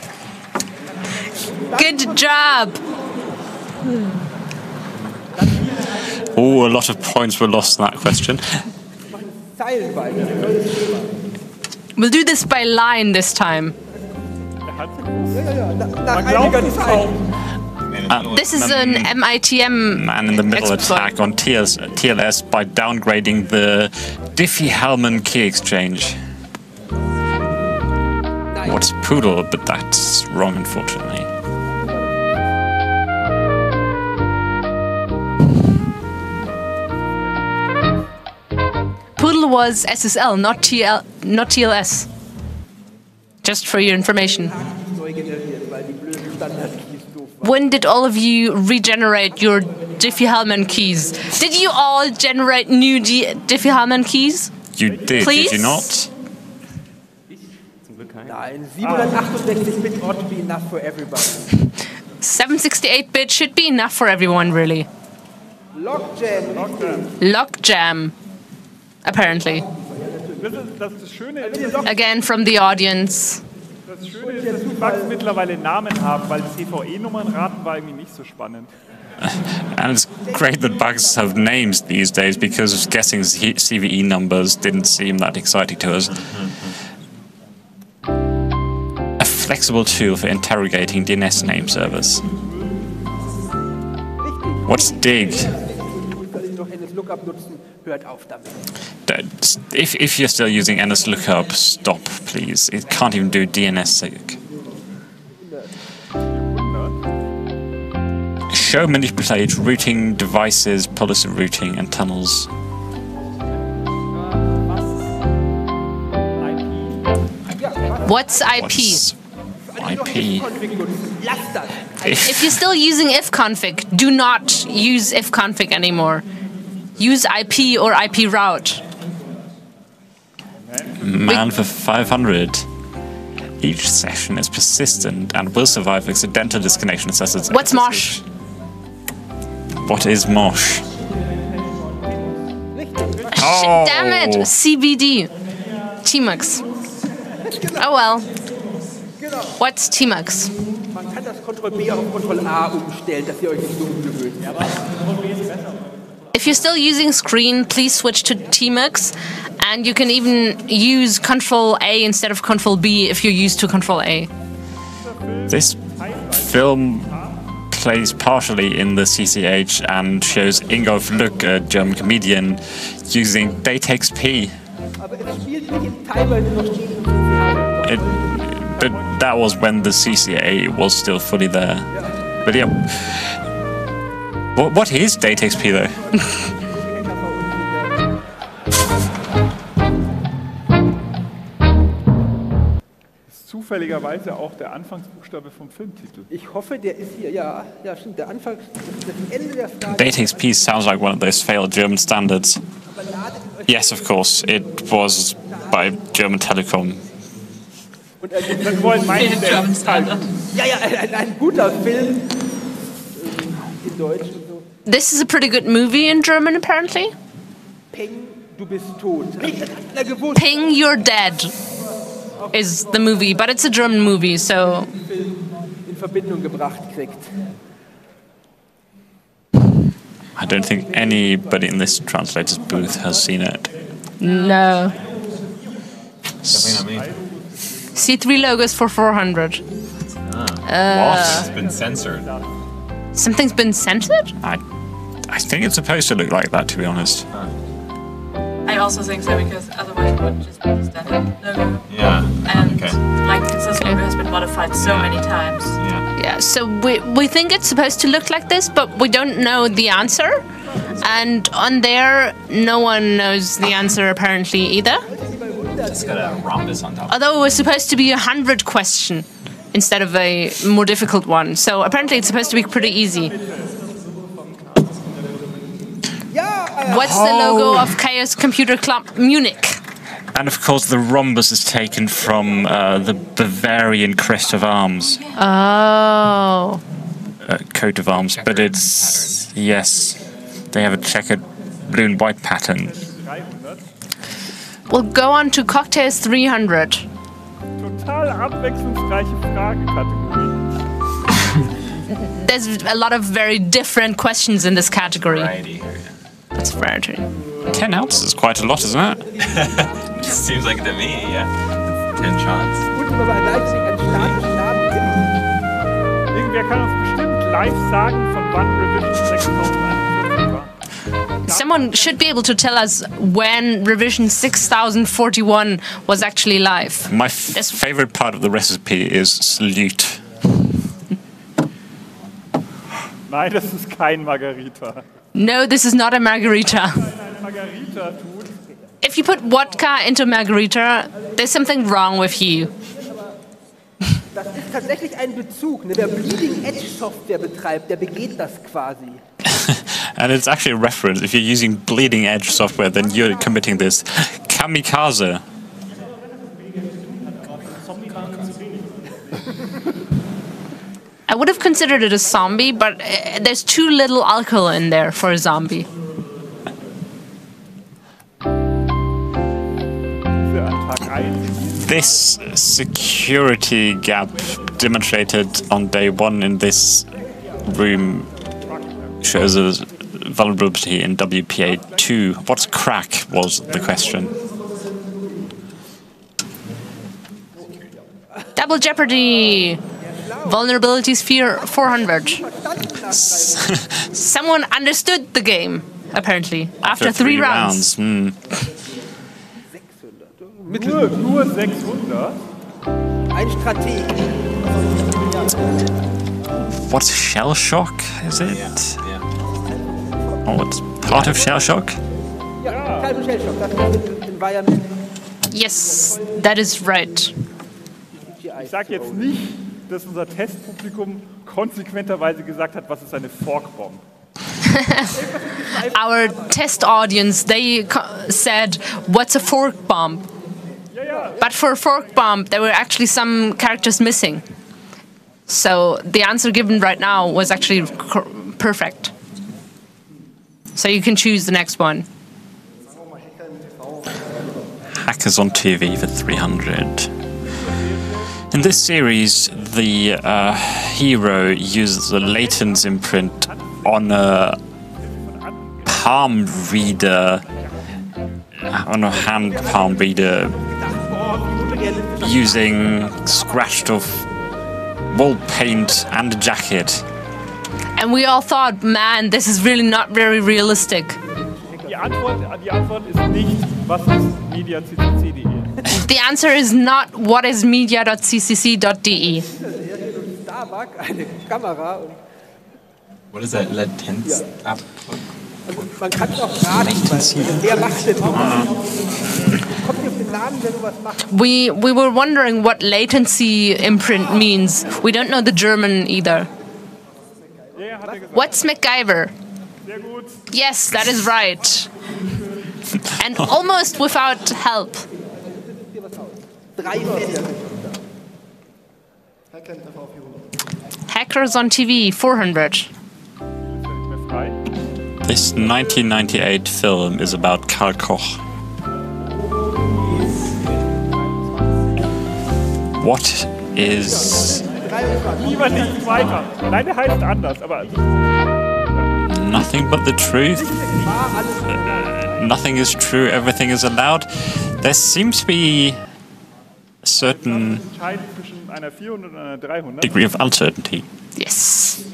Good job! Oh, a lot of points were lost in that question. We'll do this by line this time. Uh, this is an M I T M man in the middle attack on T L S by downgrading the Diffie-Hellman key exchange. What's poodle? But that's wrong, unfortunately. Poodle was S S L, not T L, not T L S. Just for your information. When did all of you regenerate your Diffie-Hellman keys? Did you all generate new Diffie-Hellman keys? You did, please? Did you not? seven sixty-eight bit should be enough for everyone, really. Lockjam. Lockjam. Apparently. Again from the audience. And it's great that bugs have names these days because guessing C V E numbers didn't seem that exciting to us. A flexible tool for interrogating D N S name servers. What's D I G? If, if you're still using N S lookup, stop, please. It can't even do D N S sec. Show, manipulate, routing, devices, policy routing, and tunnels. What's I P? What's I P? If, if you're still using ifconfig, do not use ifconfig anymore. Use I P or I P route. Man we for five hundred. Each session is persistent and will survive accidental disconnection. What's MOSH? What is MOSH? Oh. Damn it! C B D. Tmux. Oh well. What's Tmux? If you're still using screen, please switch to Tmux, and you can even use control A instead of control B if you're used to control A. This film plays partially in the C C H and shows Ingolf Lück, a German comedian, using Datex P. It but that was when the C C A was still fully there. But yeah, what, what is Datex P though? Zufälligerweise auch der Anfangsbuchstabe vom Filmtitel. Ich hoffe, der ist hier. Ja, ja, stimmt. Der Anfang, das Ende der Frage. Datex P sounds like one of those failed German standards. Yes, of course, it was by German Telekom. Und ein German Standard. Ja, ja, ein, ein guter Film in Deutsch und so. This is a pretty good movie in German, apparently. Peng, du bist tot. Peng, you're dead. Is the movie, but it's a German movie, so. I don't think anybody in this translator's booth has seen it. No. See three logos for four hundred. Ah. Uh, what? It's been censored. Something's been censored? I, I think it's supposed to look like that, to be honest. Ah. I also think so, because otherwise it would just be the static logo. Yeah. And okay. like this logo has been modified so many times. Yeah. Yeah. So we we think it's supposed to look like this, but we don't know the answer. And on there, no one knows the answer apparently either. Just got a rhombus on top. Although it was supposed to be a hundred question instead of a more difficult one. So apparently it's supposed to be pretty easy. What's the logo of Chaos Computer Club Munich? And of course the rhombus is taken from uh, the Bavarian crest of arms. Oh. Uh, coat of arms, but it's... Yes. They have a checkered blue and white pattern. We'll go on to Cocktails three hundred. Total abwechslungsreiche Fragekategorie. There's a lot of very different questions in this category. That's fair too. Ten ounces is quite a lot, isn't it? It seems like to me, yeah. Ten chance. Someone should be able to tell us when revision six thousand forty-one was actually live. My f favorite part of the recipe is salute. Nein, das ist kein Margarita. No, this is not a margarita. If you put vodka into margarita, there's something wrong with you. And it's actually a reference. If you're using bleeding edge software, then you're committing this kamikaze. I would have considered it a zombie, but uh, there's too little alcohol in there for a zombie. This security gap demonstrated on day one in this room shows a vulnerability in W P A two. What's crack was the question. Double Jeopardy! Vulnerability sphere four hundred. Someone understood the game, apparently, after, after three, three rounds. rounds. Mm. What's shell shock, is it? Yeah. Yeah. Oh, it's part of shell shock? Yes, that is right. Dass unser Testpublikum konsequenterweise gesagt hat, was ist eine Forkbomb? Our test audience, they said, what's a fork bomb? Yeah, yeah. But for a fork bomb, there were actually some characters missing. So the answer given right now was actually perfect. So you can choose the next one. Hackers on T V for three hundred. In this series, the uh, hero uses a latent imprint on a palm reader, on a hand palm reader, using scratched off wall paint and a jacket. And we all thought, man, this is really not very realistic. The answer is not, what is media C C C dot D E. The answer is not what is media dot c c c dot d e. What is that? Latenz up. Also man kann es auch raten, wer macht denn was? We we were wondering what latency imprint means. We don't know the German either. What's MacGyver? Yes, that is right. And almost without help. Hackers on T V, four hundred. This nineteen ninety-eight film is about Karl Koch. What is... Nothing but the truth? Uh, nothing is true, everything is allowed. There seems to be a certain degree of uncertainty. Yes.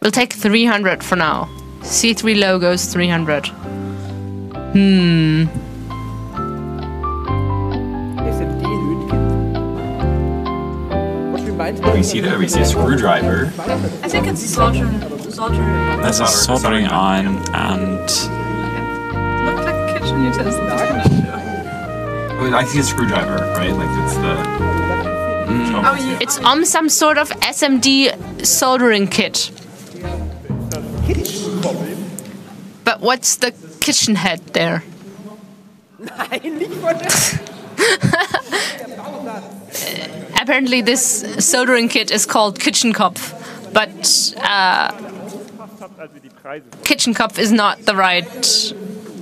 We'll take three hundred for now. C three logos, three hundred. Hmm. We see there, we see a screwdriver. I think it's soldering. There's a soldering iron and... Looks like kitchen utensils. I see a screwdriver, right? Like it's the... Mm. Oh, yeah. It's on some sort of S M D soldering kit. But what's the kitchen head there? Apparently this soldering kit is called Kitchenkopf, but uh, Kitchenkopf is not the right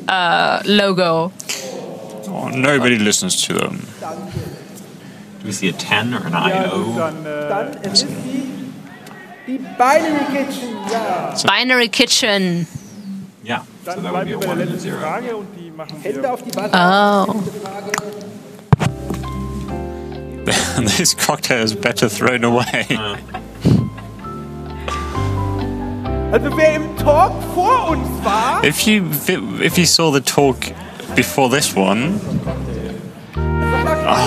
uh, logo. Oh, nobody but listens to them. Do we see a ten or an I O? Binary Kitchen, yeah. So Binary Kitchen. Yeah, so that would be a one and a zero. Oh. This cocktail is better thrown away. Uh. If you if you saw the talk before this one, oh,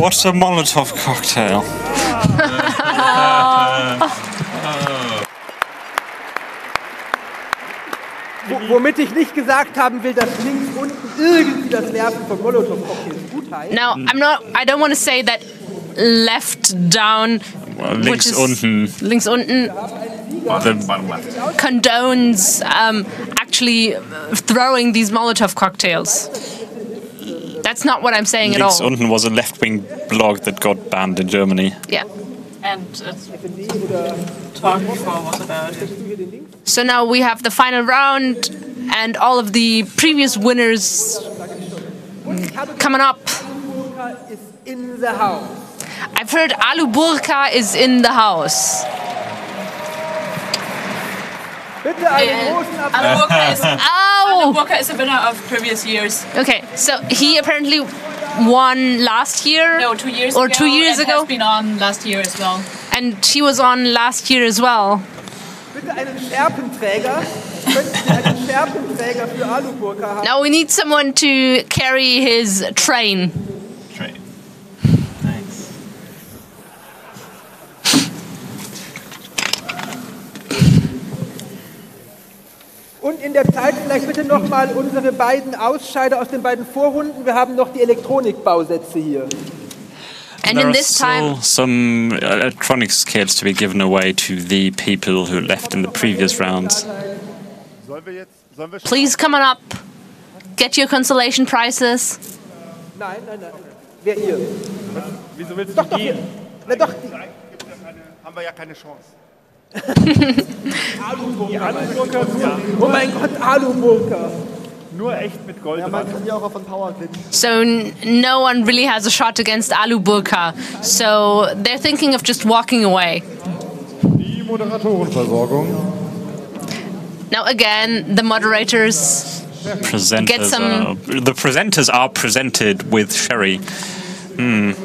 what's a Molotov cocktail? Womit ich nicht gesagt haben will, dass links unten irgendwie das Nerven von Molotov-Cocktails gut heißt. No, I'm not, I don't want to say that left down, well, which links is unten. Links unten bottom, condones um, actually throwing these Molotov cocktails. That's not what I'm saying at all. Links unten was a left-wing blog that got banned in Germany. Yeah. And it's talk before was about it. So now we have the final round, and all of the previous winners coming up. I've heard Alu Burka is in the house. Uh, Alu Burka is, oh. Alu Burka is a winner of previous years. Okay, so he apparently won last year, no, two years or ago, two years and ago. Has been on last year as well. And she was on last year as well. Now we need someone to carry his train. Train. Nice. Und in der Zeit vielleicht bitte nochmal unsere beiden Ausscheider aus den beiden Vorrunden. Wir haben noch die Elektronikbausätze hier. And there in this are still time, some electronic scales to be given away to the people who left in the previous rounds. Please come on up. Get your consolation prizes. Nein, nein, nein. Wer ihr? Wieso willst du gehen? Na doch. Haben wir ja keine Chance. Alu-Burka. Oh mein Gott, Alu-Burka. So no one really has a shot against Alu Burka. So they're thinking of just walking away. Now again, the moderators presenters get some. Are, the presenters are presented with sherry. Mm.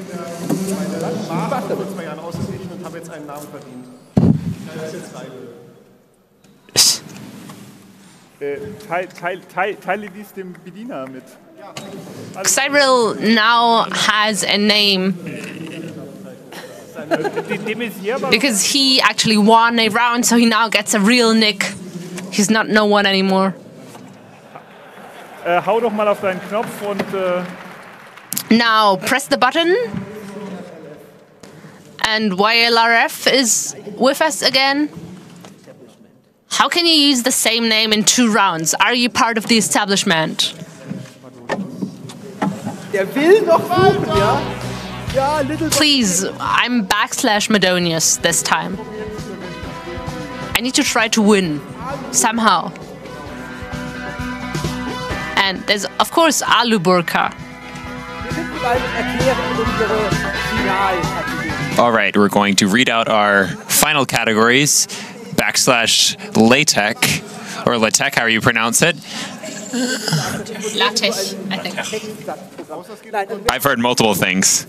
Teile dies dem Bediener mit. Cyril now has a name because he actually won a round, so he now gets a real nick. He's not no one anymore. Hau doch mal auf deinen Knopf und. Now press the button. And Y L R F is with us again. How can you use the same name in two rounds? Are you part of the establishment? Please, I'm backslash Madonius this time. I need to try to win, somehow. And there's, of course, Alu Burka. All right, we're going to read out our final categories. Backslash LaTeX, or LaTeX, however you pronounce it. LaTeX, I think. I've heard multiple things.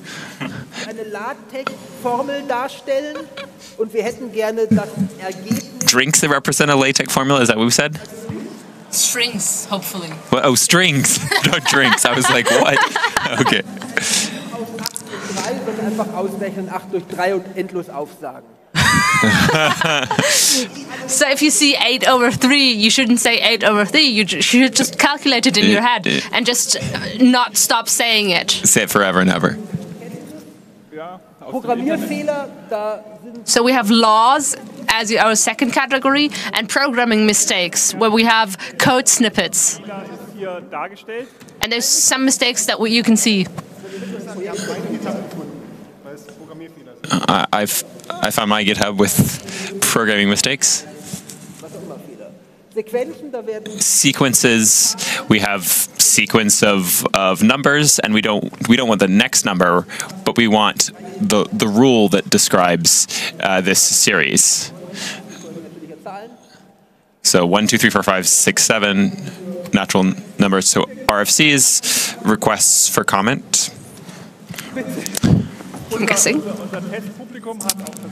Drinks that represent a LaTeX formula, is that what we said? Strings, hopefully. Well, oh, strings, not drinks. I was like, what? Okay. So if you see eight over three, you shouldn't say eight over three, you should just calculate it in your head and just not stop saying it. Say it forever and ever. So we have laws as our second category and programming mistakes, where we have code snippets. And there's some mistakes that you can see. Uh, I've, I found my GitHub with programming mistakes. Sequences, we have sequence of, of numbers, and we don't we don't want the next number, but we want the the rule that describes uh, this series. So one, two, three, four, five, six, seven, natural numbers. So R F Cs, requests for comment. I'm guessing.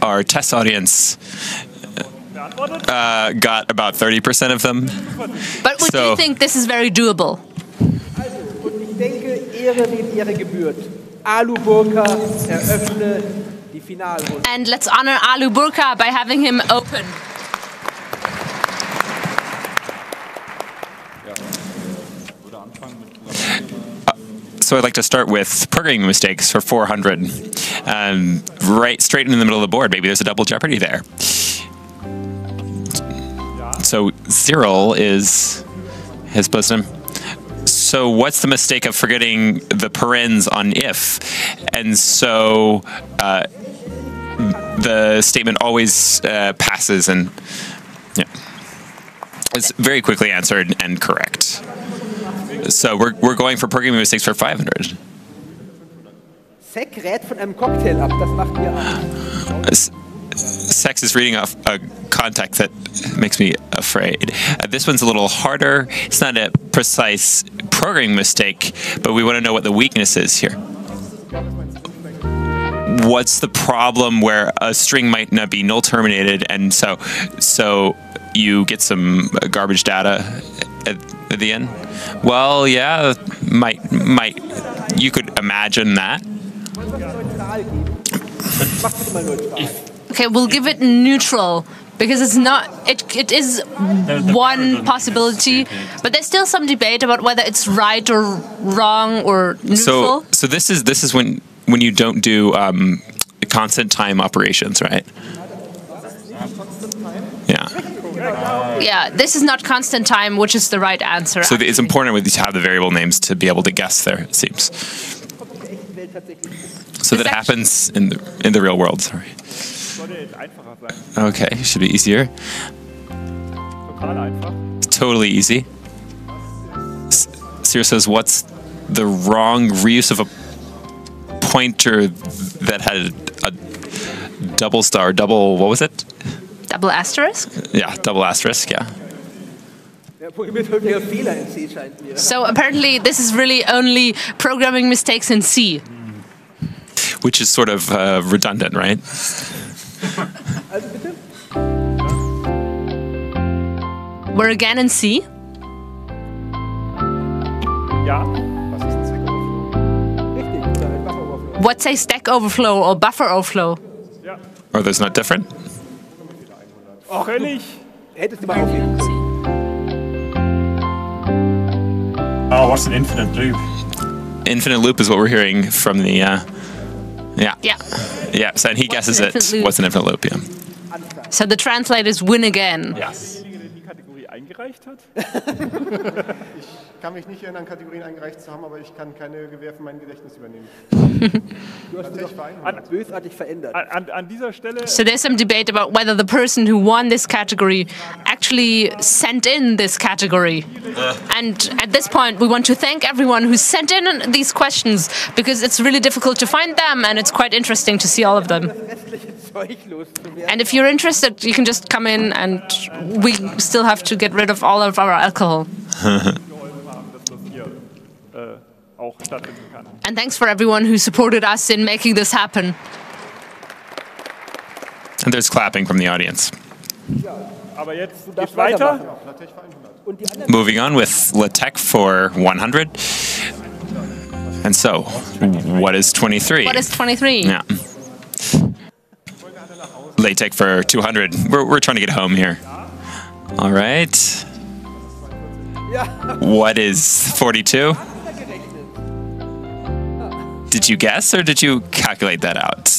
Our test audience uh, got about thirty percent of them. But would so, you think this is very doable? And let's honor Alu Burka by having him open. So I'd like to start with programming mistakes for four hundred. Um, right straight in the middle of the board, maybe there's a double jeopardy there. So Cyril is his postname. So what's the mistake of forgetting the parens on if? And so uh, the statement always uh, passes, and yeah, it's very quickly answered and correct. So we're, we're going for programming mistakes for five hundred. Sex is reading off a contact that makes me afraid. Uh, this one's a little harder. It's not a precise programming mistake, but we want to know what the weakness is here. What's the problem where a string might not be null terminated, and so so you get some garbage data at the end? Well, yeah, might, might, you could imagine that. Okay, we'll give it neutral, because it's not, it, it is one possibility, but there's still some debate about whether it's right or wrong or neutral. So, so this is, this is when, when you don't do um, constant time operations, right? Yeah. Yeah, this is not constant time, which is the right answer. So actually, it's important to have the variable names to be able to guess there, it seems. So that happens in the, in the real world, sorry. Okay, should be easier. Totally easy. Cyril says, what's the wrong reuse of a pointer that had a double star, double, what was it? Double asterisk? Yeah, double asterisk, yeah. So apparently this is really only programming mistakes in C. Which is sort of uh, redundant, right? We're again in C. Yeah. what's a stack overflow or buffer overflow? Yeah. Are those not different? Auch ehrlich. Hättest du mal aufnehmen können. Oh, what's an infinite loop? Infinite loop is what we're hearing from the, uh, yeah. Yeah. Yeah, so and he what's guesses it. Loop? What's an infinite loop, yeah. So the translators win again. Yes. Eingereicht hat. Ich kann mich nicht erinnern, Kategorien eingereicht zu haben, aber ich kann keine Gewähr für mein Gedächtnis übernehmen. Du hast dich an, bösartig verändert. An, an dieser Stelle. So there's some debate about whether the person who won this category actually sent in this category. Uh. And at this point, we want to thank everyone who sent in these questions because it's really difficult to find them and it's quite interesting to see all of them. And if you're interested, you can just come in and we still have to get rid of all of our alcohol. And thanks for everyone who supported us in making this happen. And there's clapping from the audience. Moving on with LaTeX for one hundred. And so, what is twenty-three? What is twenty-three? Yeah. LaTeX for two hundred. We're, we're trying to get home here. All right. What is forty-two? Did you guess or did you calculate that out?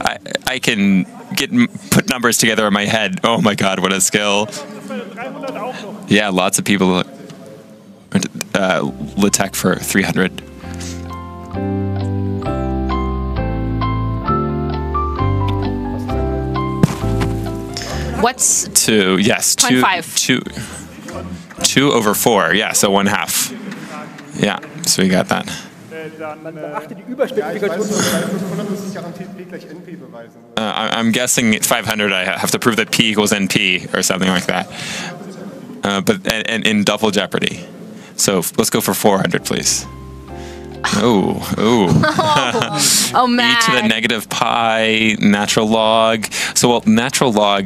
I, I can get put numbers together in my head. Oh my God, what a skill. Yeah, lots of people. Uh, LaTeX for three hundred. What's two? Yes, two, two, two over four. Yeah, so one half. Yeah, so we got that. Uh, I'm guessing at five hundred. I have to prove that P equals N P or something like that. Uh, but and, and in double jeopardy. So let's go for four hundred, please. Oh, oh. Oh man. E to the negative pi natural log. So well, natural log.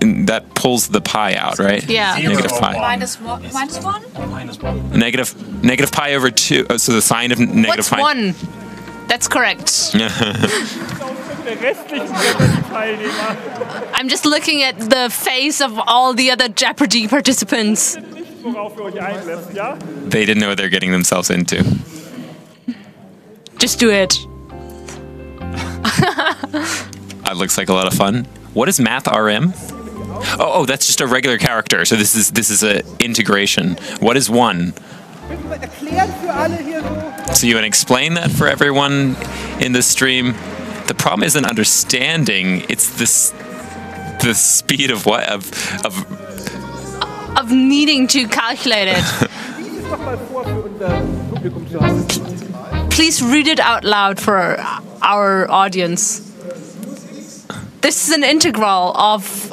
And that pulls the pi out, right? Yeah. Zero. Negative pi. Minus one? Minus one? Minus one. Negative, negative pi over two. Oh, so the sign of negative What's pi. one? That's correct. I'm just looking at the face of all the other Jeopardy participants. They didn't know what they're getting themselves into. Just do it. That looks like a lot of fun. What is math R M? Oh, oh, that's just a regular character. So this is this is a integration. What is one? So you can explain that for everyone in the stream. The problem isn't understanding. It's this the speed of what of of of needing to calculate it. Please read it out loud for our, our audience. This is an integral of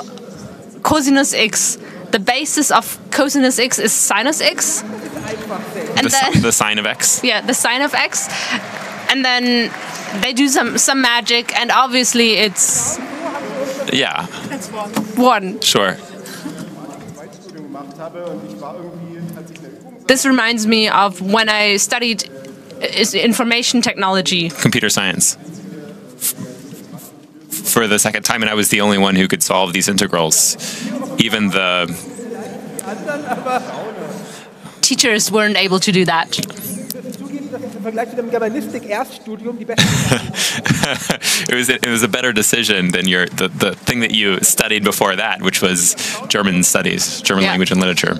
cosinus x. The basis of cosinus x is sinus x. And the, then, the sine of x? Yeah, the sine of x. And then they do some, some magic, and obviously it's... Yeah. It's one. One. Sure. This reminds me of when I studied information technology. Computer science. For the second time, and I was the only one who could solve these integrals. Even the teachers weren't able to do that. it was it was a better decision than your the, the thing that you studied before that, which was German studies, German yeah. language and literature.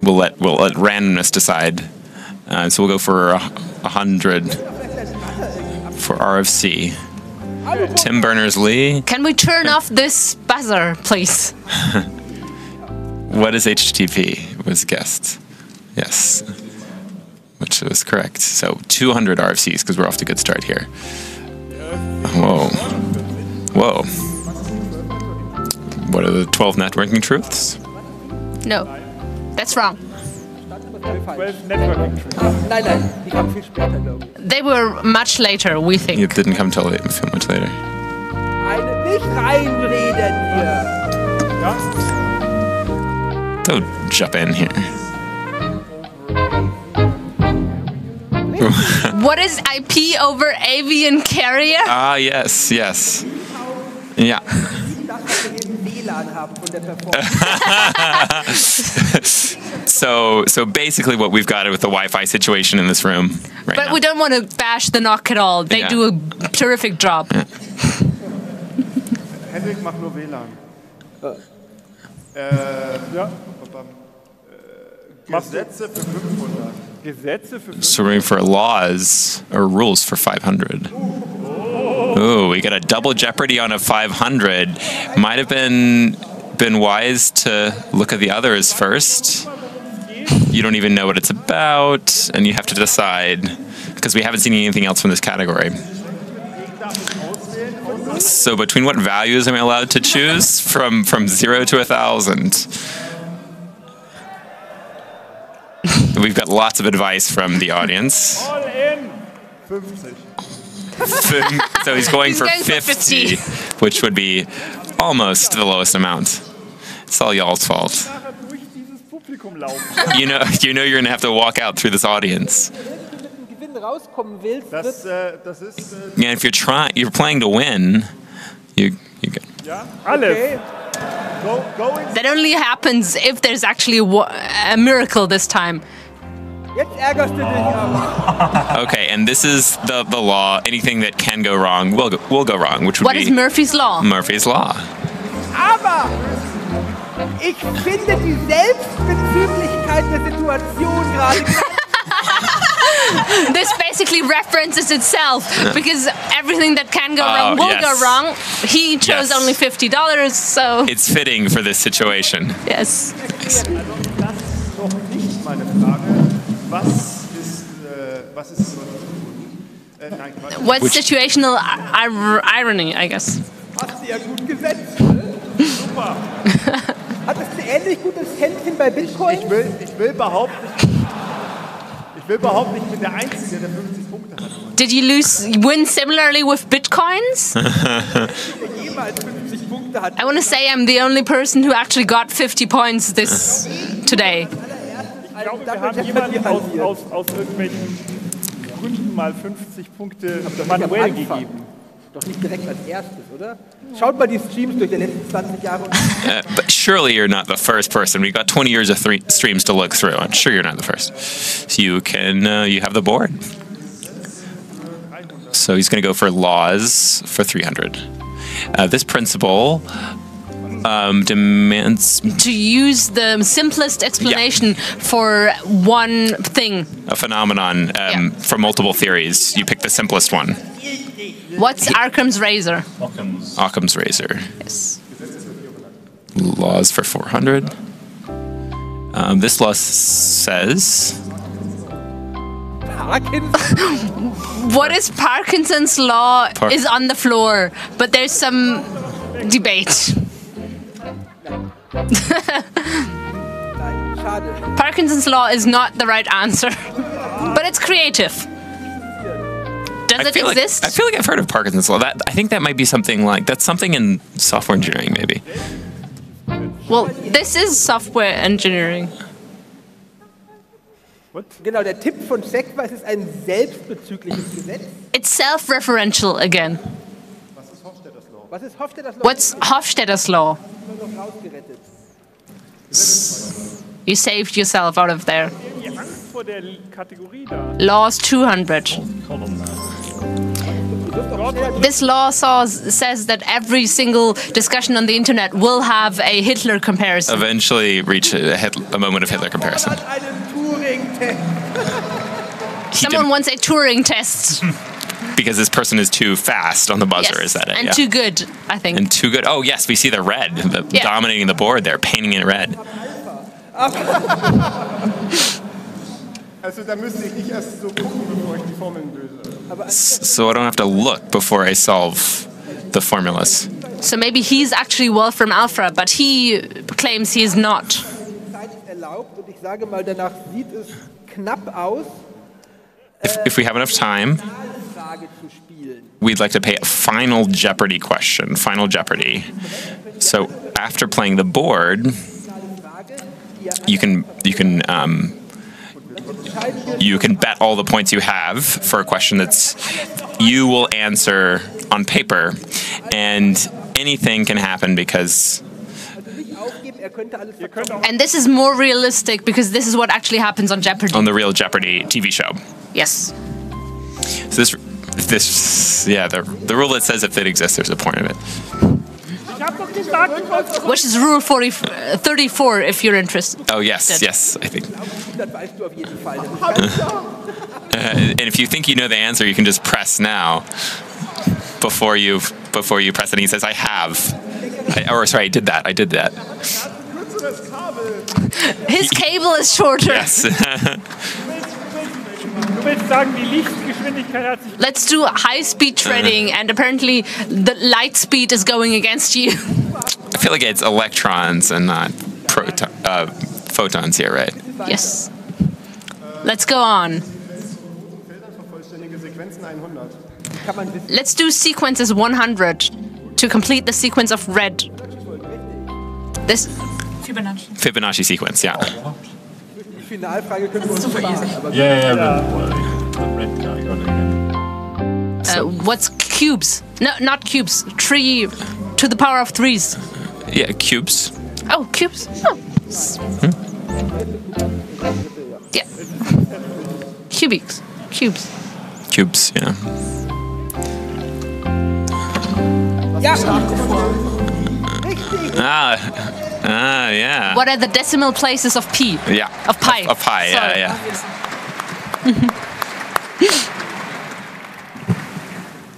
We'll let we'll let randomness decide. Uh, so we'll go for a hundred for R F C. Tim Berners-Lee. Can we turn yeah. off this buzzer, please? What is H T T P? Was guessed. Yes, which was correct. So two hundred R F Cs because we're off to a good start here. Whoa, whoa. What are the twelve networking truths? No, that's wrong. They were much later, we think. It didn't come till much later. Don't jump in here. What is I P over avian carrier? Ah, yes, yes. Yeah. so, so basically, what we've got with the Wi-Fi situation in this room, right but now. We don't want to bash the N O C at all. They yeah. do a terrific job. Yeah. Henrik macht nur W LAN. Ja. Gesetze für fünfhundert. Gesetze für fünfhundert. So we're for laws or rules for five hundred. Ooh, we got a double jeopardy on a five hundred. Might have been been wise to look at the others first. You don't even know what it's about, and you have to decide because we haven't seen anything else from this category. So between what values am I allowed to choose from from zero to a thousand? We've got lots of advice from the audience. All in. So he's going he's for going fifty, for fifty, which would be almost the lowest amount. It's all y'all's fault. you know, you know, you're gonna have to walk out through this audience. Yeah, if you're trying, you're playing to win. You, you go. Okay. That only happens if there's actually a miracle this time. Okay, and this is the the law. Anything that can go wrong will go, will go wrong, which would what be what is Murphy's law? Murphy's law. Aber ich finde die Selbstbezüglichkeit der Situation gerade. This basically references itself because everything that can go wrong will yes. go wrong. He chose yes. only fifty dollars, so it's fitting for this situation. Yes. What's Which? Situational irony, I guess? Did you lose, win similarly with bitcoins? I want to say I'm the only person who actually got fifty points this today. I glaube, wir haben jemanden aus, aus, aus irgendwelchen Gründen mal fünfzig Punkte manuell gegeben. Doch nicht direkt als erstes, oder? Schaut mal die Streams durch die letzten zwanzig Jahre. But surely you're not the first person. We've got twenty years of three streams to look through. I'm sure you're not the first. So you can, uh, you have the board. So he's going to go for laws for three hundred. Uh, this principle... Um, demands to use the simplest explanation yeah. for one thing. A phenomenon um, yeah. from multiple theories. You pick the simplest one. What's Arkham's razor? Occam's, Occam's razor. Yes. Laws for four hundred. Um, this law says. What is Parkinson's law? Par is on the floor, but there's some debate. Parkinson's law is not the right answer, but it's creative. Does I it exist? Like, I feel like I've heard of Parkinson's law. That I think that might be something like that's something in software engineering, maybe. Well, this is software engineering. Genau, der Tipp von Segway ist ein selbstbezügliches Gesetz. It's self-referential again. What's Hofstadter's law? You saved yourself out of there. Laws two hundred. This law says, says that every single discussion on the internet will have a Hitler comparison. Eventually reach a, a moment of Hitler comparison. Someone wants a Turing test. Because this person is too fast on the buzzer, yes. is that it? And yeah. too good, I think. And too good. Oh, yes, we see the red, the yeah. dominating the board there, painting it red. So I don't have to look before I solve the formulas. So maybe he's actually well from Alpha, but he claims he is not. If, if we have enough time, we'd like to pay a final Jeopardy question, final Jeopardy. So after playing the board, you can you can um, you can bet all the points you have for a question that's you will answer on paper, and anything can happen because... And this is more realistic because this is what actually happens on Jeopardy. On the real Jeopardy T V show. Yes. So this, this, yeah, the, the rule that says if it exists, there's a point in it. Which is rule forty, thirty-four, if you're interested. Oh, yes, yes, I think. uh, and if you think you know the answer, you can just press now before you before you press it. And he says, I have. I, or sorry, I did that, I did that. His cable is shorter. Yes. Let's do high-speed trading, uh, and apparently the light speed is going against you. I feel like it's electrons and not proton, uh, photons here, right? Yes. Let's go on. Let's do sequences one hundred to complete the sequence of red. This Fibonacci, Fibonacci sequence, yeah. That's super easy. Yeah, yeah, yeah. Uh, what's cubes? No, not cubes. Three to the power of threes. Yeah, cubes. Oh, cubes. Oh. Hmm? Yeah. Cubics. Cubes. Cubes, yeah. Yeah. Ah. Ah, yeah. What are the decimal places of P? Yeah. Of pi. Of, of pi, sorry. Yeah, yeah.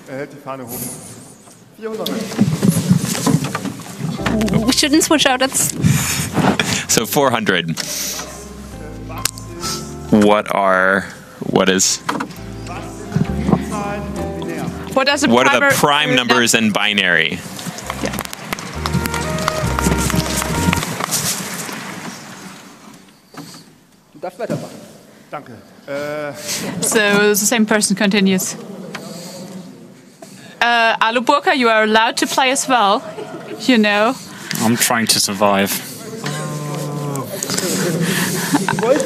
We shouldn't switch out. It's so four hundred. What are... What is... What, does what are the prime numbers in binary? So the same person continues. Uh, Alu Burka, you are allowed to play as well, you know. I'm trying to survive. But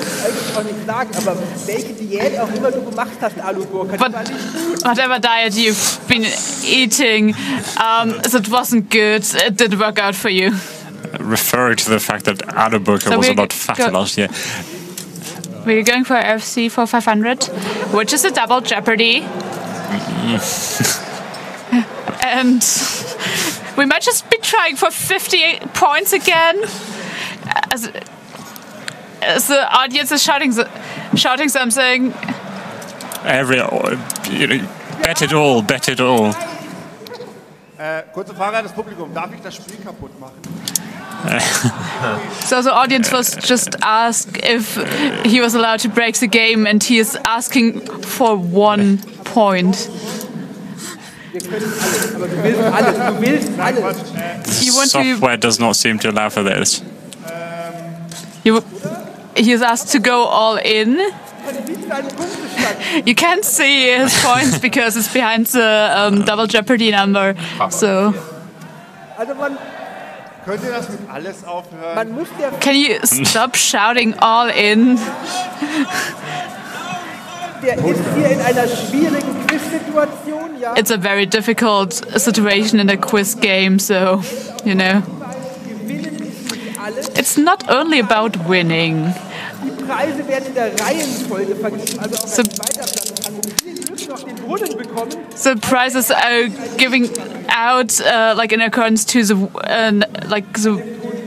whatever diet you've been eating, um, it wasn't good, it didn't work out for you. Uh, referring to the fact that Alu Burka so was a lot fatter last year. We're going for F C for five hundred, which is a double jeopardy. And we might just be trying for fifty points again. As, as the audience is shouting, shouting something. Every, you know, bet it all, bet it all. So the audience was just asked if he was allowed to break the game, and he is asking for one point. The software does not seem to allow for this. You, he is asked to go all in. You can't see his points because it's behind the um, double jeopardy number. So. Can you stop shouting all in? It's a very difficult situation in a quiz game, so, you know. It's not only about winning. So, the prizes are giving out uh, like in accordance to the uh, like the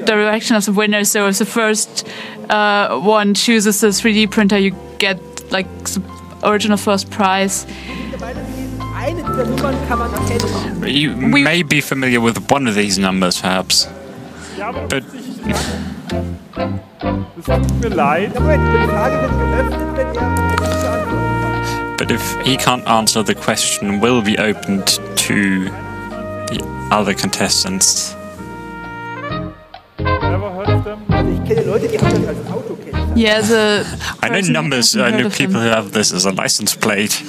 direction of the winner. So if the first uh, one chooses the three D printer, you get like the original first prize. You we may be familiar with one of these numbers, perhaps, but. But if he can't answer, the question will be opened to the other contestants. Yeah, the I know numbers, I know people who have this as a license plate.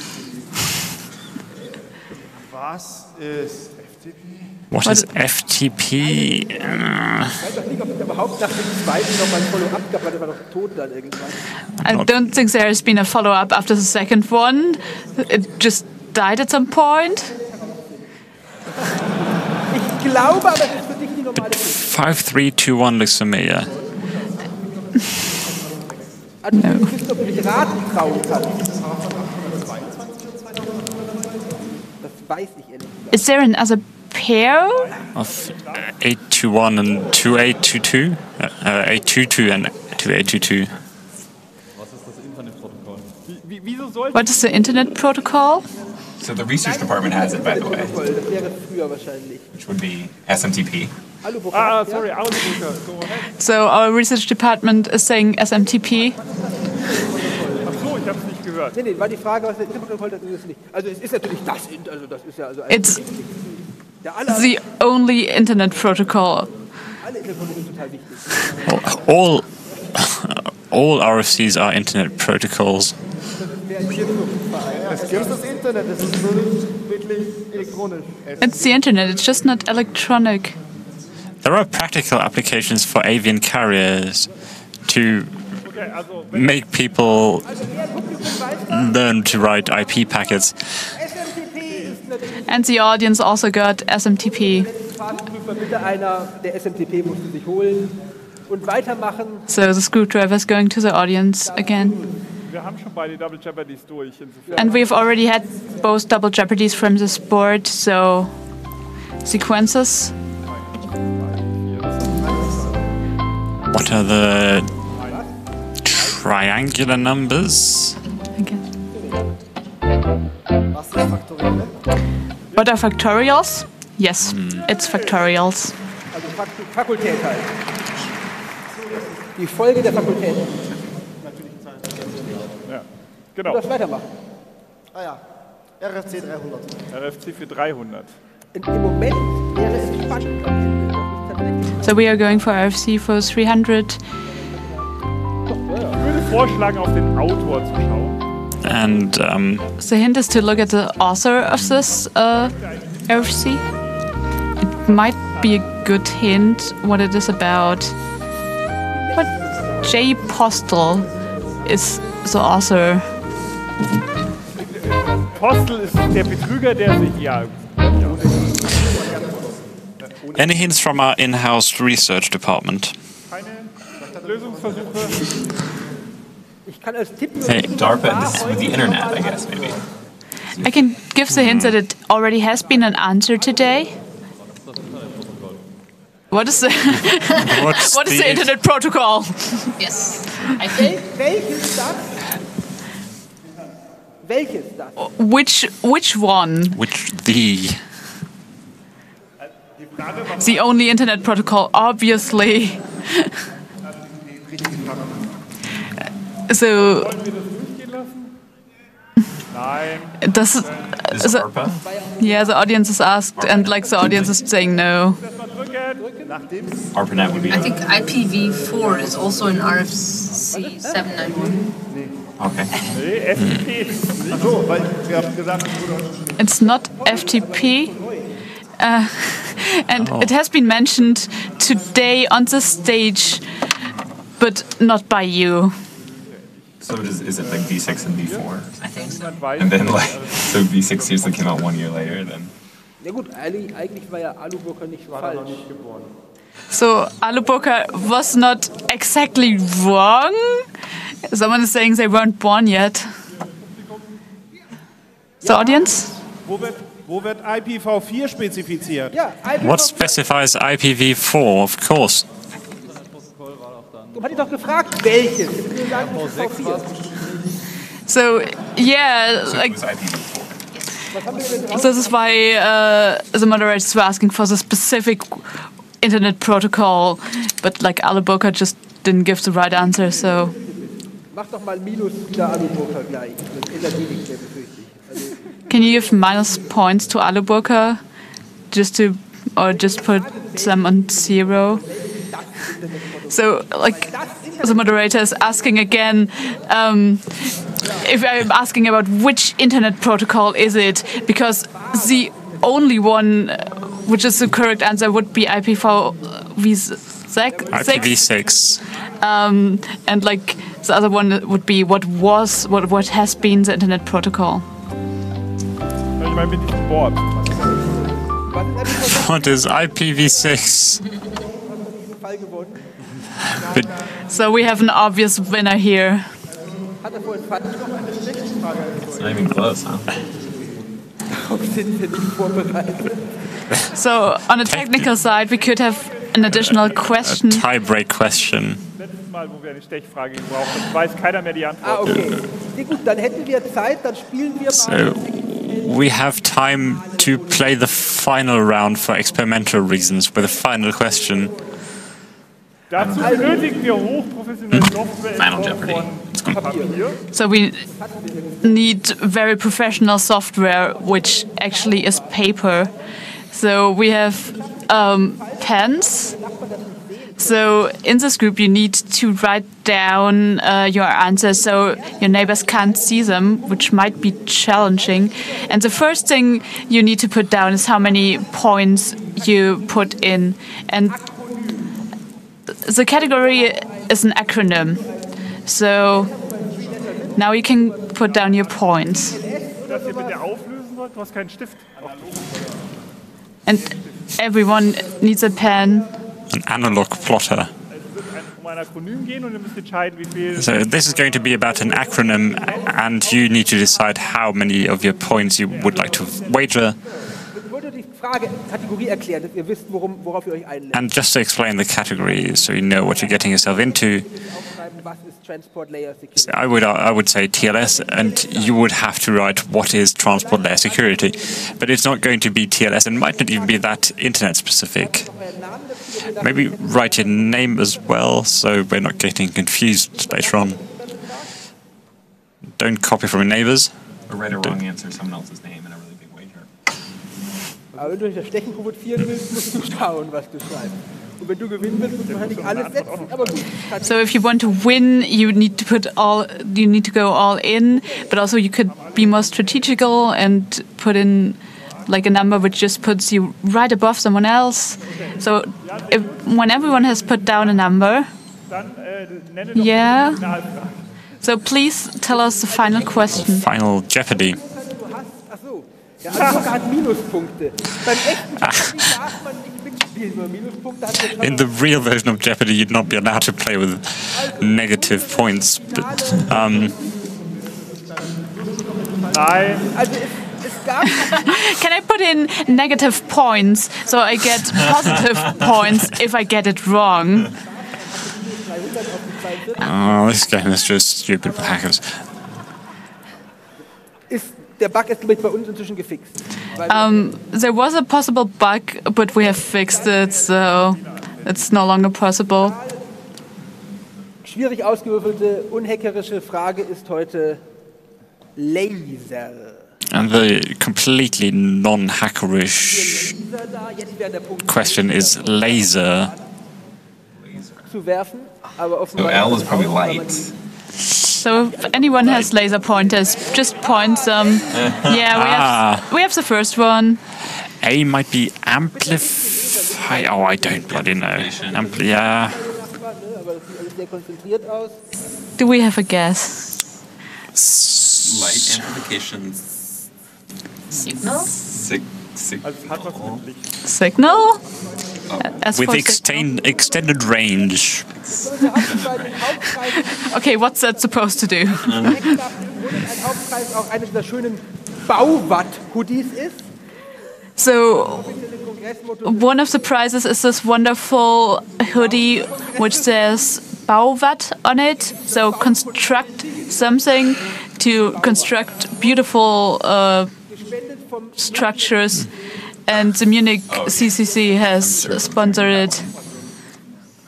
ist F T P? What is F T P? Ich weiß auch nicht, ob ich überhaupt nach dem zweiten nochmal ein Follow-up gab, weil der war doch tot dann irgendwann. I don't think there has been a follow-up after the second one. It just died at some point. Ich glaube, aber das ist für dich die normale five three two one looks familiar. Also, du bist doch Piraten trauen kannst. Das weiß ich ehrlich gesagt. Is there another pair of uh, eight two one and two eight two two? Uh, uh, eight two two and two eight two two. What is the internet protocol? So the research department has it, by the way, which would be S M T P. Ah, sorry, Alu Burka. Go ahead. So our research department is saying S M T P. It's the only internet protocol. All, all R F Cs are internet protocols. It's the internet, it's just not electronic. There are practical applications for avian carriers to make people learn to write I P packets. And the audience also got S M T P. So the screwdriver is going to the audience again. And we've already had both double jeopardies from this board, so sequences. What are the triangular numbers? What are factorials? Yes, mm. It's factorials. Die Folge der Fakultät. Genau. Du darfst weitermachen. Ah ja, R F C dreihundert. R F C für dreihundert. Im Moment wäre es spannend. So we are going for R F C for three hundred. Ich würde vorschlagen, auf den Autor zu schauen. And um, the hint is to look at the author of this uh, R F C. It might be a good hint what it is about. But J. Postel is the author. Any hints from our in-house research department? Hey, DARPA and this with the internet, I guess, maybe. I can give the hint that it already has been an answer today. What is the what is the, the internet protocol? Yes, I think. Which which one? Which the the only internet protocol, obviously. So. Does it, is it ARPA? Yeah, the audience is asked, ARPANET. And like the audience is saying no. ARPANET would be. I think I P v four is also in R F C seven ninety-one. Okay. It's not F T P, uh, and oh. It has been mentioned today on the stage, but not by you. So it is, is it like V six and V four? I think so. And then like, so V six seriously came out one year later then. So Alu Burka was not exactly wrong. Someone is saying they weren't born yet. The audience? What specifies I P v four, of course? So, yeah, like, this is why uh, the moderators were asking for the specific internet protocol, but like Alu Burka just didn't give the right answer, so. Can you give minus points to Alu Burka, just to, or just put them on zero? So, like, the moderator is asking again, um, if I'm asking about which internet protocol is it, because the only one, uh, which is the correct answer, would be I P v six. Um, and like the other one would be what was, what what has been the internet protocol. What is I P v six? But so we have an obvious winner here. It's not even close, huh? So on a technical side, we could have an additional question. A tie-break question. Wo wir eine Stechfrage brauchen, weiß keiner mehr die Antwort. Ah, okay. Gut, dann hätten wir Zeit, dann spielen wir mal. We have time to play the final round for experimental reasons with a final question. Dazu benötigen wir hochprofessionelle Software. Final Jeopardy. So we need very professional software, which actually is paper. So we have um, pens. So in this group, you need to write down uh, your answers so your neighbors can't see them, which might be challenging. And the first thing you need to put down is how many points you put in. And the category is an acronym. So now you can put down your points. And everyone needs a pen. An analog plotter. So this is going to be about an acronym, and you need to decide how many of your points you would like to wager. And just to explain the category, so you know what you're getting yourself into. So I would I would say T L S, and you would have to write what is transport layer security, but it's not going to be T L S, and might not even be that internet specific. Maybe write your name as well, so we're not getting confused later on. Don't copy from your neighbors. Or write a wrong answer, someone else's name, in a really big wager. Wenn du dich das Stechen provozieren willst, musst du schauen, was du schreibst. So if you want to win, you need to put all, you need to go all in, but also you could be more strategical and put in like a number which just puts you right above someone else. So if, when everyone has put down a number, yeah. So please tell us the final question. Final Jeopardy. In the real version of Jeopardy, you'd not be allowed to play with negative points, but um... Can I put in negative points so I get positive points if I get it wrong? Oh, this game is just stupid for hackers. Um, there was a possible bug, but we have fixed it, so it's no longer possible. Schwierig ausgewürfelte, unhackerische Frage ist heute Laser. And the completely non-hackerish question is laser. So L is probably light. So if anyone has laser pointers, just point them. Yeah, we, ah. have, we have the first one. A might be amplify. Oh, I don't bloody know. Ampli yeah. Do we have a guess? Light amplification. Signal? Sig signal? Signal? As with extend, extended range. Okay, what's that supposed to do? So, one of the prizes is this wonderful hoodie which says Bauwatt on it. So, construct something to construct beautiful uh, structures. And the Munich oh, okay. C C C has sure sponsored it.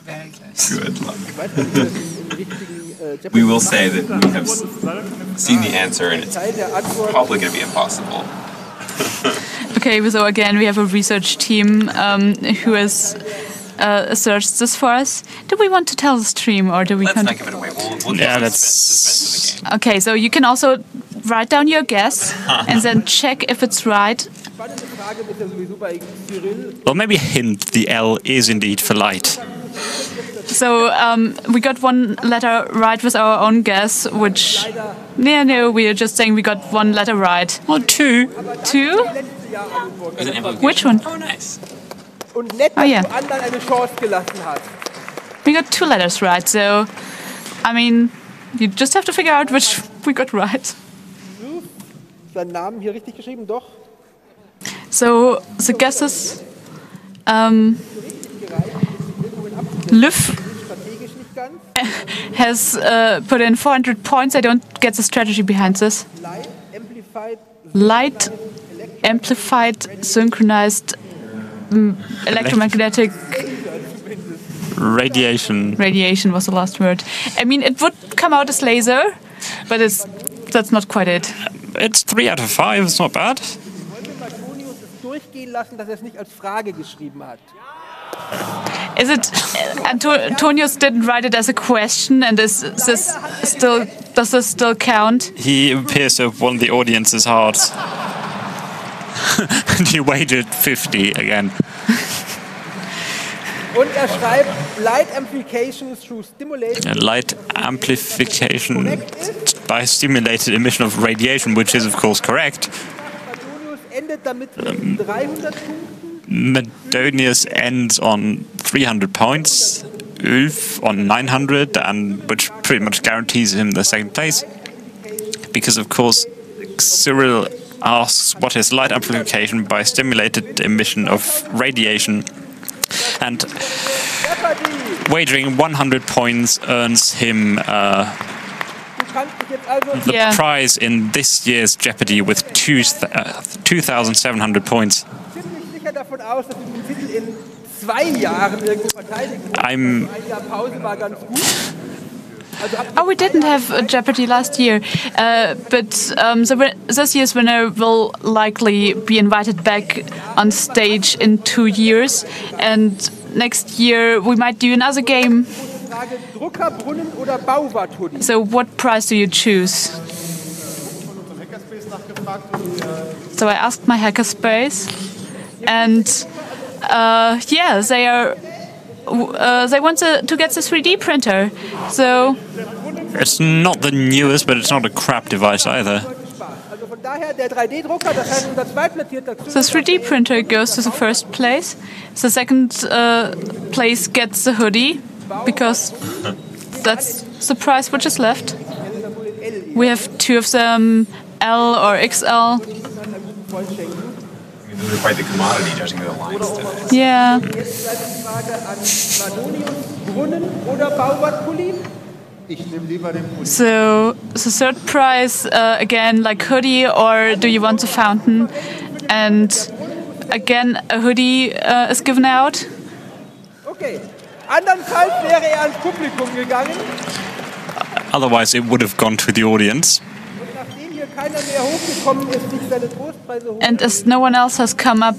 Good luck. We will say that we have seen the answer and it's probably going to be impossible. Okay, so again, we have a research team um, who has uh, searched this for us. Do we want to tell the stream or do we... Let's not give it away. We'll, we'll yeah, that's... Suspense, suspense of the game. Okay, so you can also write down your guess and then check if it's right. Or maybe hint the L is indeed for light. So um, we got one letter right with our own guess, which, yeah, no, we are just saying we got one letter right. Or two. Two? Which one? Oh, nice. Oh, yeah. We got two letters right, so, I mean, you just have to figure out which we got right. So the guesses... Um, Lüff has uh, put in four hundred points. I don't get the strategy behind this. Light, amplified, Light, amplified synchronized, um, electromagnetic... Radiation. Radiation was the last word. I mean, it would come out as laser, but it's that's not quite it. It's three out of five. It's not bad. Is it Antonius didn't write it as a question, and is this still does this still count? He appears to have won the audience's heart. And he wagered fifty again. And er schreibt light amplification through stimulation. Light amplification by stimulated emission of radiation, which is of course correct. Um, Madonius ends on three hundred points, Ulf on nine hundred, and which pretty much guarantees him the second place, because of course Cyril asks what is light amplification by stimulated emission of radiation, and wagering one hundred points earns him uh, the yeah. prize in this year's Jeopardy with two thousand seven hundred points. I'm... Oh, we didn't have a Jeopardy last year, uh, but um, the, this year's winner will likely be invited back on stage in two years, and next year we might do another game. So what prize do you choose? So I asked my hackerspace. And uh, yeah, they are. Uh, they want to, to get the three D printer. So it's not the newest, but it's not a crap device either. The three D printer goes to the first place. The second uh, place gets the hoodie, because that's the prize which is left. We have two of them, L or X L. Quite the commodity, judging the lines today. Yeah. So, the third prize, uh, again, like hoodie, or do you want the fountain? And again, a hoodie uh, is given out. Otherwise, it would have gone to the audience. And as no one else has come up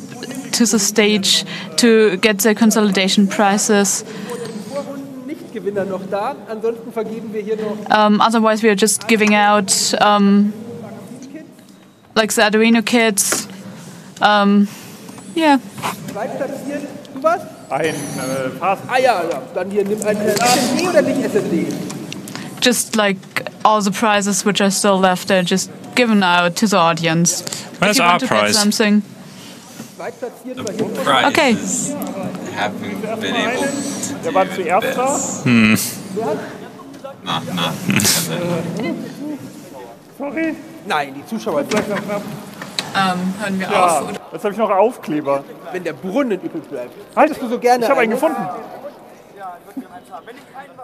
to the stage to get their consolidation prizes, um, otherwise we are just giving out um, like the Arduino kits. Um, yeah. Just like all the prizes which are still left are just given out to the audience. Where's our prize? Something. The prize okay. Haven't been able to do this. Hmm. Nah, nah. Sorry. Nein, die Zuschauer. Ähm, hören wir ja, auf. Jetzt habe ich noch Aufkleber. Wenn der Brunnen übrig bleibt. Halt, du so gerne. Ich habe einen gefunden.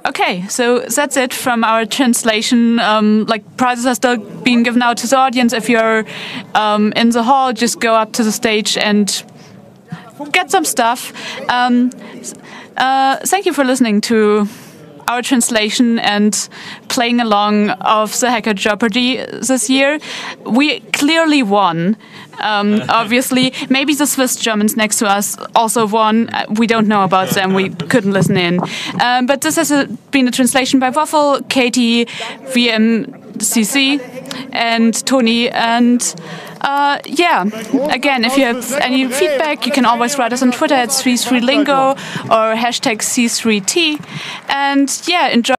Okay, so that's it from our translation. Um, like prizes are still being given out to the audience. If you're um, in the hall, just go up to the stage and get some stuff. Um, uh, thank you for listening to our translation and playing along of the Hacker Jeopardy this year. We clearly won, um, obviously. Maybe the Swiss Germans next to us also won. We don't know about them. We couldn't listen in. Um, but this has a, been a translation by Waffle, Katie, V M C C, and Tony, and Uh, yeah, again, if you have any feedback, you can always write us on Twitter at C three lingo or hashtag C three T. And yeah, enjoy.